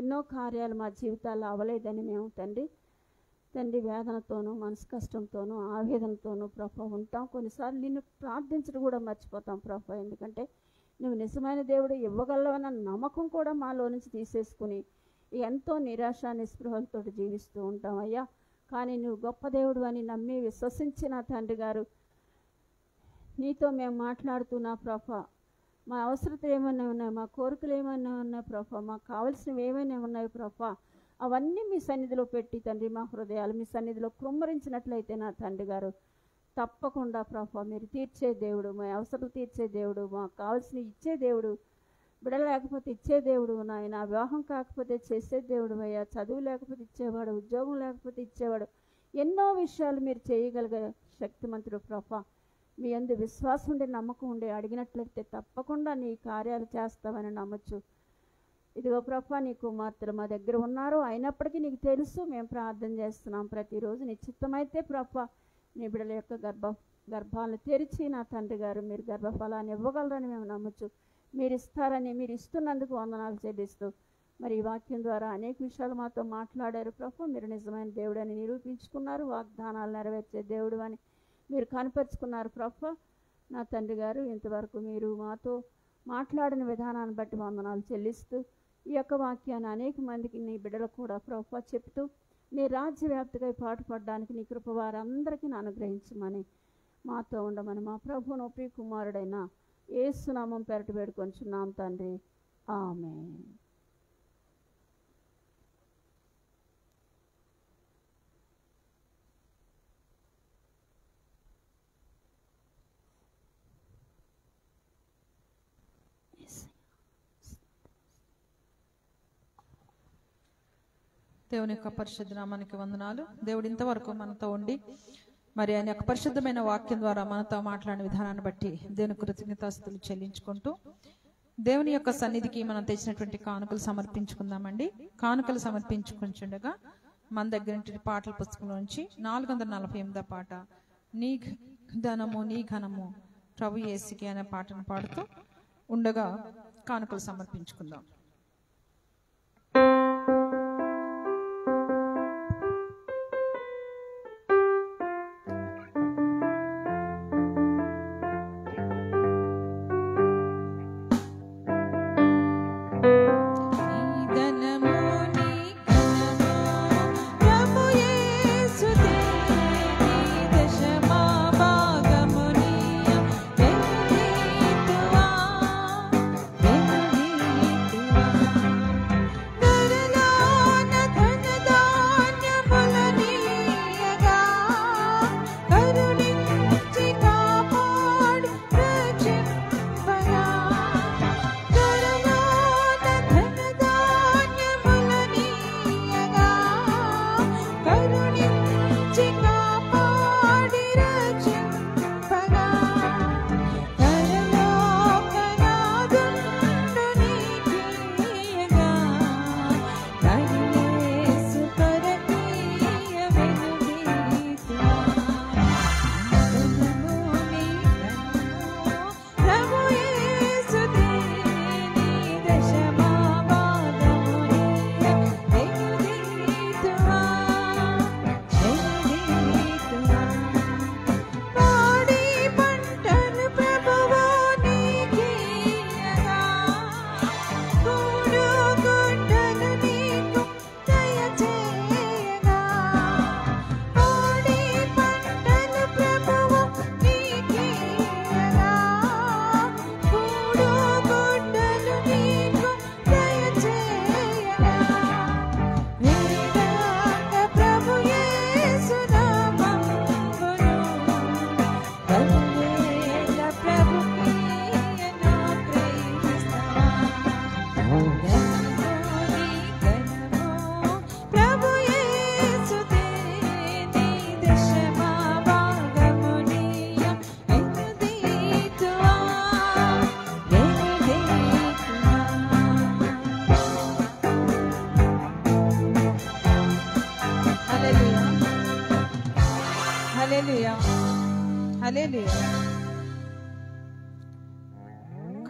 ఎన్నో కార్యాలు మా జీవితాల్లో అవ్వలేదని మేము తండ్రి తండ్రి వేదనతోనూ, మనసు కష్టంతోనూ, ఆవేదనతోనూ ప్రభువా ఉంటాం. కొన్నిసార్లు నిన్ను ప్రార్థించడం కూడా మర్చిపోతాం ప్రభువా, ఎందుకంటే నువ్వు నిజమైన దేవుడు, ఇవ్వగలవన్న నమ్మకం కూడా మాలో నుంచి తీసేసుకుని ఎంతో నిరాశ నిస్పృహలతో జీవిస్తూ ఉంటామయ్యా. కానీ నువ్వు గొప్ప దేవుడు అని నమ్మి విశ్వసించిన తండ్రి గారు, నీతో మేము మాట్లాడుతున్నా ప్రభా, మా అవసరతలు ఏమైనా ఉన్నాయి, మా కోరికలు ఏమైనా ఉన్నాయి ప్రభా, మాకు కావాల్సినవి ఏమైనా ఉన్నాయి ప్రభా, అవన్నీ మీ సన్నిధిలో పెట్టి తండ్రి మా హృదయాలు మీ సన్నిధిలో కృమ్మరించినట్లయితే నా తండ్రి గారు తప్పకుండా ప్రభా మీరు తీర్చే దేవుడు, మా అవసరతలు తీర్చే దేవుడు, మాకు కావాల్సినవి ఇచ్చే దేవుడు, బిడ్డలు లేకపోతే ఇచ్చే దేవుడు నాయన, వివాహం కాకపోతే చేసే దేవుడు అయ్యా, చదువు లేకపోతే ఇచ్చేవాడు, ఉద్యోగం లేకపోతే ఇచ్చేవాడు, ఎన్నో విషయాలు మీరు చేయగలిగే శక్తిమంతుడు ప్రభా. మీ అందు విశ్వాసం ఉండే నమ్మకం ఉండే అడిగినట్లయితే తప్పకుండా నీ కార్యాలు చేస్తావని నమ్మచ్చు. ఇదిగో ప్రభా, నీ కుమార్తెలు మా దగ్గర ఉన్నారు, అయినప్పటికీ నీకు తెలుసు మేము ప్రార్థన చేస్తున్నాం ప్రతిరోజు. నీ చిత్తమైతే ప్రభా నీ బిడ్డల యొక్క గర్భ గర్భాలను తెరిచి నా తండ్రి గారు మీరు గర్భఫలాన్ని ఇవ్వగలరని మేము నమ్మచ్చు. మీరు ఇస్తారని, మీరు ఇస్తున్నందుకు వందనాలు చెల్లిస్తూ మరి ఈ వాక్యం ద్వారా అనేక విషయాలు మాతో మాట్లాడారు ప్రభు. మీరు నిజమైన దేవుడు అని నిరూపించుకున్నారు, వాగ్దానాలు నెరవేర్చే దేవుడు అని మీరు కనపరుచుకున్నారు ప్రభువా. నా తండ్రి గారు, ఇంతవరకు మీరు మాతో మాట్లాడిన విధానాన్ని బట్టి వందనాలు చెల్లిస్తూ ఈ యొక్క వాక్యాన్ని అనేక మందికి నీ బిడ్డలకు కూడా ప్రభువా చెప్తూ నీ రాజ్యవ్యాప్తిగా పాటుపడడానికి నీ కృప వారందరికీ అనుగ్రహించమని మాతో ఉండమని మా ప్రభువును ఒప్పి కుమారుడైన యేసు నామం పెరటి వేడుకొంచున్నాం తండ్రి, ఆమేన్. దేవుని యొక్క పరిశుద్ధ నామానికి వందనాలు. దేవుడు ఇంతవరకు మనతో ఉండి మరి ఆయన యొక్క పరిశుద్ధమైన వాక్యం ద్వారా మనతో మాట్లాడిన విధానాన్ని బట్టి దేవుని కృతజ్ఞతాస్తుతులు చెల్లించుకుంటూ దేవుని యొక్క సన్నిధికి మనం తెచ్చినటువంటి కానుకలు సమర్పించుకుందామండి. కానుకలు సమర్పించుకుంటుండగా మన దగ్గర పాటల పుస్తకం నుంచి నాలుగు వందల నలభై ఎనిమిదో పాట నీ ధనము నీ ఘనము ప్రభు యేసుకి అనే పాటను పాడుతూ ఉండగా కానుకలు సమర్పించుకుందాం.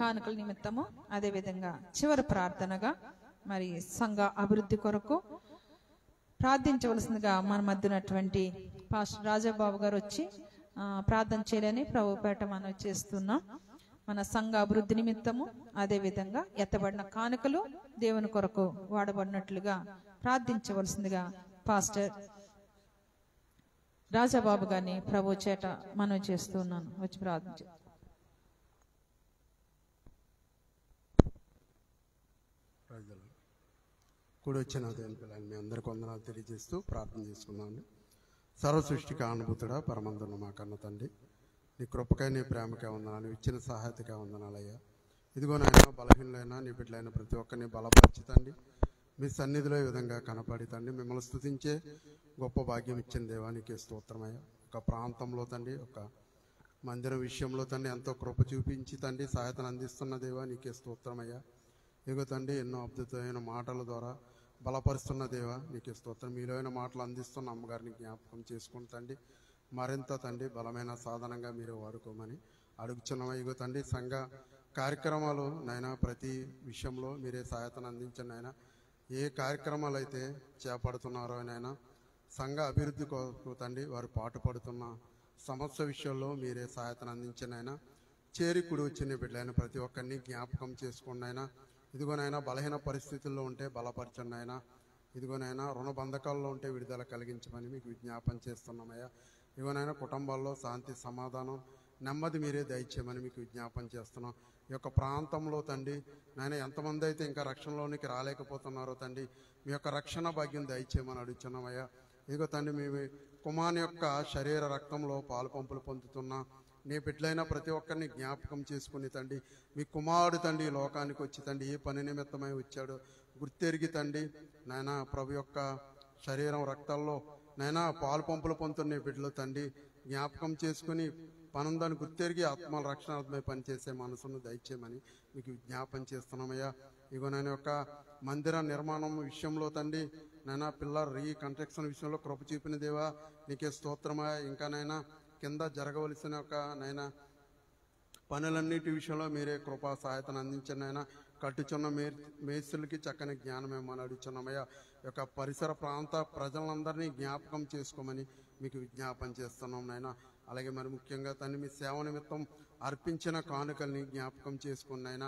కానుకల నిమిత్తము అదే విధంగా చివరి ప్రార్థనగా మరి సంఘ అభివృద్ధి కొరకు ప్రార్థించవలసిందిగా మన మధ్యనటువంటి పాస్టర్ రాజాబాబు గారు వచ్చి ప్రార్థన చేయాలని ప్రభుపేట మనం చేస్తున్నాం. మన సంఘ అభివృద్ధి నిమిత్తము అదే విధంగా ఎత్తబడిన కానుకలు దేవుని కొరకు వాడబడినట్లుగా ప్రార్థించవలసిందిగా పాస్టర్ రాజాబాబు గారిని ప్రభు చేత మనం చేస్తున్నాను. వచ్చి ప్రార్థన చేస్తాను. కూడా వచ్చిన దేని పిల్లలు మీ అందరికీ వందనాలు తెలియజేస్తూ ప్రార్థన చేసుకున్నాను. సర్వసృష్టికి అనుభూతుడా, పరమందును మా కన్న తండ్రి, నీ కృపకై నీ ప్రేమకే వందనాలు, ఇచ్చిన సహాయతకే వందనాలయ్యా. ఇదిగో నాయన, బలహీనులైనా నీ బిడ్డలైన ప్రతి ఒక్కరిని బలపరచుతండి, మీ సన్నిధిలో ఈ విధంగా కనపడి తండ్రి మిమ్మల్ని స్తుతించే గొప్ప భాగ్యం ఇచ్చిన దేవానికి స్తోత్రమయ్యా. ఒక ప్రాంతంలో తండ్రి ఒక మందిరం విషయంలో తండ్రి ఎంతో కృప చూపించి తండ్రి సహాయతను అందిస్తున్న దేవానికి స్తోత్రమయ్యా. ఇగో తండ్రి ఎన్నో అద్భుతమైన మాటల ద్వారా బలపరుస్తున్న దేవా నీకే స్తోత్రం. మీలో అయిన మాటలు అందిస్తున్న అమ్మగారిని జ్ఞాపకం చేసుకుని తండ్రి మరింత తండ్రి బలమైన సాధనంగా మీరు వాడుకోమని అడుగుచున్నాం. ఇగో తండ్రి సంఘ కార్యక్రమాలు నైనా ప్రతి విషయంలో మీరే సహాయతను అందించండి అయినా, ఏ కార్యక్రమాలు అయితే చేపడుతున్నారో అయినా సంఘ అభివృద్ధి కోసం తండ్రి వారు పాటుపడుతున్న సమస్య విషయంలో మీరే సహాయతను అందించండి ఆయన. చేరి కుడి వచ్చిన బిడ్డలైన ప్రతి ఒక్కరిని జ్ఞాపకం చేసుకోండి ఆయన. ఇదిగోనైనా బలహీన పరిస్థితుల్లో ఉంటే బలపరచండి ఆయన. ఇదిగోనైనా రుణ బంధకాల్లో ఉంటే విడుదల కలిగించమని మీకు విజ్ఞాపన చేస్తున్నామయ్యా. ఇదిగోనైనా కుటుంబాల్లో శాంతి సమాధానం నెమ్మది మీరే దయచేయమని మీకు విజ్ఞాపన చేస్తున్నాం. ఈ యొక్క ప్రాంతంలో తండ్రి నాయన ఎంతమంది అయితే ఇంకా రక్షణలోనికి రాలేకపోతున్నారో తండ్రి మీ యొక్క రక్షణ భాగ్యం దయచేయమని అడుగుతున్నామయ్యా. ఇదిగో తండ్రి మీ కుమార్ యొక్క శరీర రక్తంలో పాలు పంపులు పొందుతున్నా నీ బిడ్డలైన ప్రతి ఒక్కరిని జ్ఞాపకం చేసుకుని తండ్రి మీ కుమారుడు తండ్రి లోకానికి వచ్చి తండ్రి ఏ పని నిమిత్తమై వచ్చాడు గుర్తెరిగి తండ్రి నాయన ప్రభు యొక్క శరీరం రక్తాల్లో నైనా పాలు పంపులు పొందుతున్న బిడ్డలు తండ్రి జ్ఞాపకం చేసుకుని పనుందని గుర్తెరిగి ఆత్మల రక్షణార్థమై పనిచేసే మనసును దయచేయమని మీకు జ్ఞాపకం చేస్తున్నామయ్యా. ఇగో నేను యొక్క మందిర నిర్మాణం విషయంలో తండ్రి నైనా పిల్లర్ రీ కన్స్ట్రక్షన్ విషయంలో కృప చూపిన దేవా నీకే స్తోత్రమయ్యా. ఇంకానైనా కింద జరగవలసిన ఒక నైనా పనులన్నిటి విషయంలో మీరే కృపా సహాయతను అందించండి ఆయన. కట్టుచున్న మే మేస్తులకి చక్కని జ్ఞానమేమని అడుగుచున్నామయ్యా. యొక్క పరిసర ప్రాంత ప్రజలందరినీ జ్ఞాపకం చేసుకోమని మీకు విజ్ఞాపన చేస్తున్నాం నాయన. అలాగే మరి ముఖ్యంగా తను మీ సేవ నిమిత్తం అర్పించిన కానుకల్ని జ్ఞాపకం చేసుకున్న ఆయన.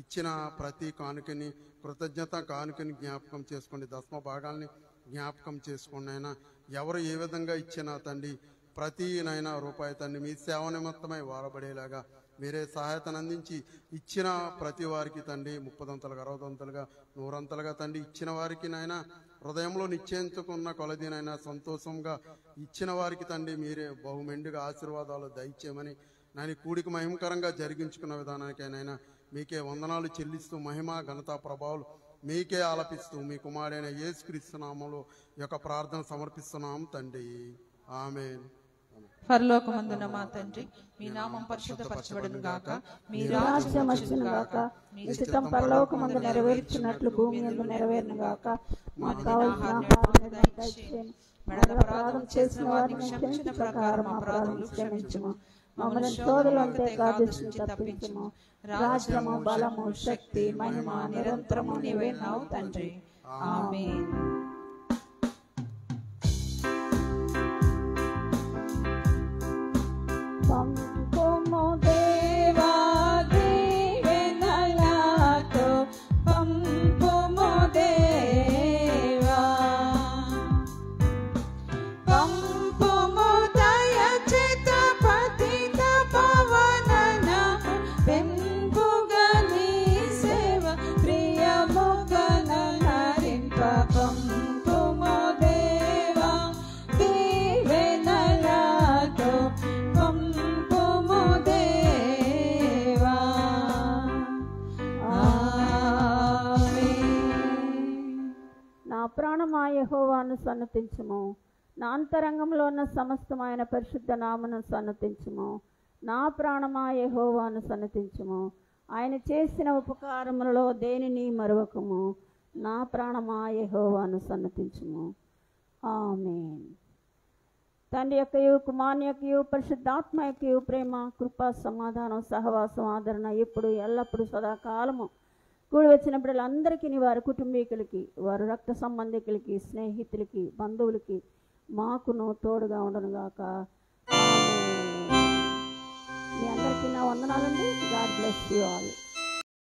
ఇచ్చిన ప్రతి కానుకని కృతజ్ఞత కానుకని జ్ఞాపకం చేసుకోండి. దశమ భాగాల్ని జ్ఞాపకం చేసుకున్న ఆయన. ఎవరు ఏ విధంగా ఇచ్చినా తండ్రి ప్రతి నైనా రూపాయి తండ్రి మీ సేవ నిమిత్తమై వాడబడేలాగా మీరే సహాయతను అందించి ఇచ్చిన ప్రతి వారికి తండ్రి ముప్పదంతలుగా అరవదంతలుగా నూరంతలుగా తండ్రి ఇచ్చిన వారికి నాయన హృదయంలో నిశ్చయించుకున్న కొలదినైనా సంతోషంగా ఇచ్చిన వారికి తండ్రి మీరే బహుమెండుగా ఆశీర్వాదాలు దయచేయమని నాని కూడికి మహిమకరంగా జరిగించుకున్న విధానానికైనా మీకే వందనాలు చెల్లిస్తూ మహిమ ఘనతా ప్రభావాలు మీకే ఆలపిస్తూ మీ కుమారుడైన యేసుక్రీస్తు నామములో యొక్క ప్రార్థన సమర్పిస్తున్నాం తండ్రి. ఆమేన్. పరలోకమందున మా తండ్రి మీ నామం పరిశుద్ధపరచబడును గాక, మీ రాజ్యం వచ్చును గాక, మీ చిత్తం పరలోకమందు నెరవేర్చినట్లు భూమియందు నెరవేరును గాక. మాకు కావలసిన ఆహారం దయచేయండి. మనలను అపరాధం చేసిన వారిని క్షమించిన ప్రకారం అపరాధములు క్షమించుము. మమ్మల్ని శోధనలంటే కాదు తప్పించుము. రాజ్యము బలము శక్తి మహిమ నిరంతరము నీవే నావు తండ్రి. ఆమేన్. Como deva deve nalato pam como deva pam como daya cheta patita pavanana pembugani seva priya mogana harim papam como deva deve nalato pam ప్రాణమా యెహోవాను సన్నతించుము. నా అంతరంగంలో ఉన్న సమస్తమైన పరిశుద్ధ నామను సన్నతించుము. నా ప్రాణమా యెహోవాను సన్నతించుము. ఆయన చేసిన ఉపకారములలో దేనిని మరువకము. నా ప్రాణమా యెహోవాను సన్నతించుము. ఆమేన్. తండ్రి యొక్కయు కుమారుని యొక్కయు పరిశుద్ధాత్మ యొక్కయు ప్రేమ కృప సమాధానం సహవాసం ఆదరణ ఎప్పుడు ఎల్లప్పుడూ సదాకాలము కూడి వచ్చిన బిడ్డలందరికీ వారి కుటుంబీకులకి వారి రక్త సంబంధికులకి స్నేహితులకి బంధువులకి మాకును తోడుగా ఉండనుగాక. మీ అందరికీ నా వందనాలండి. God bless you all.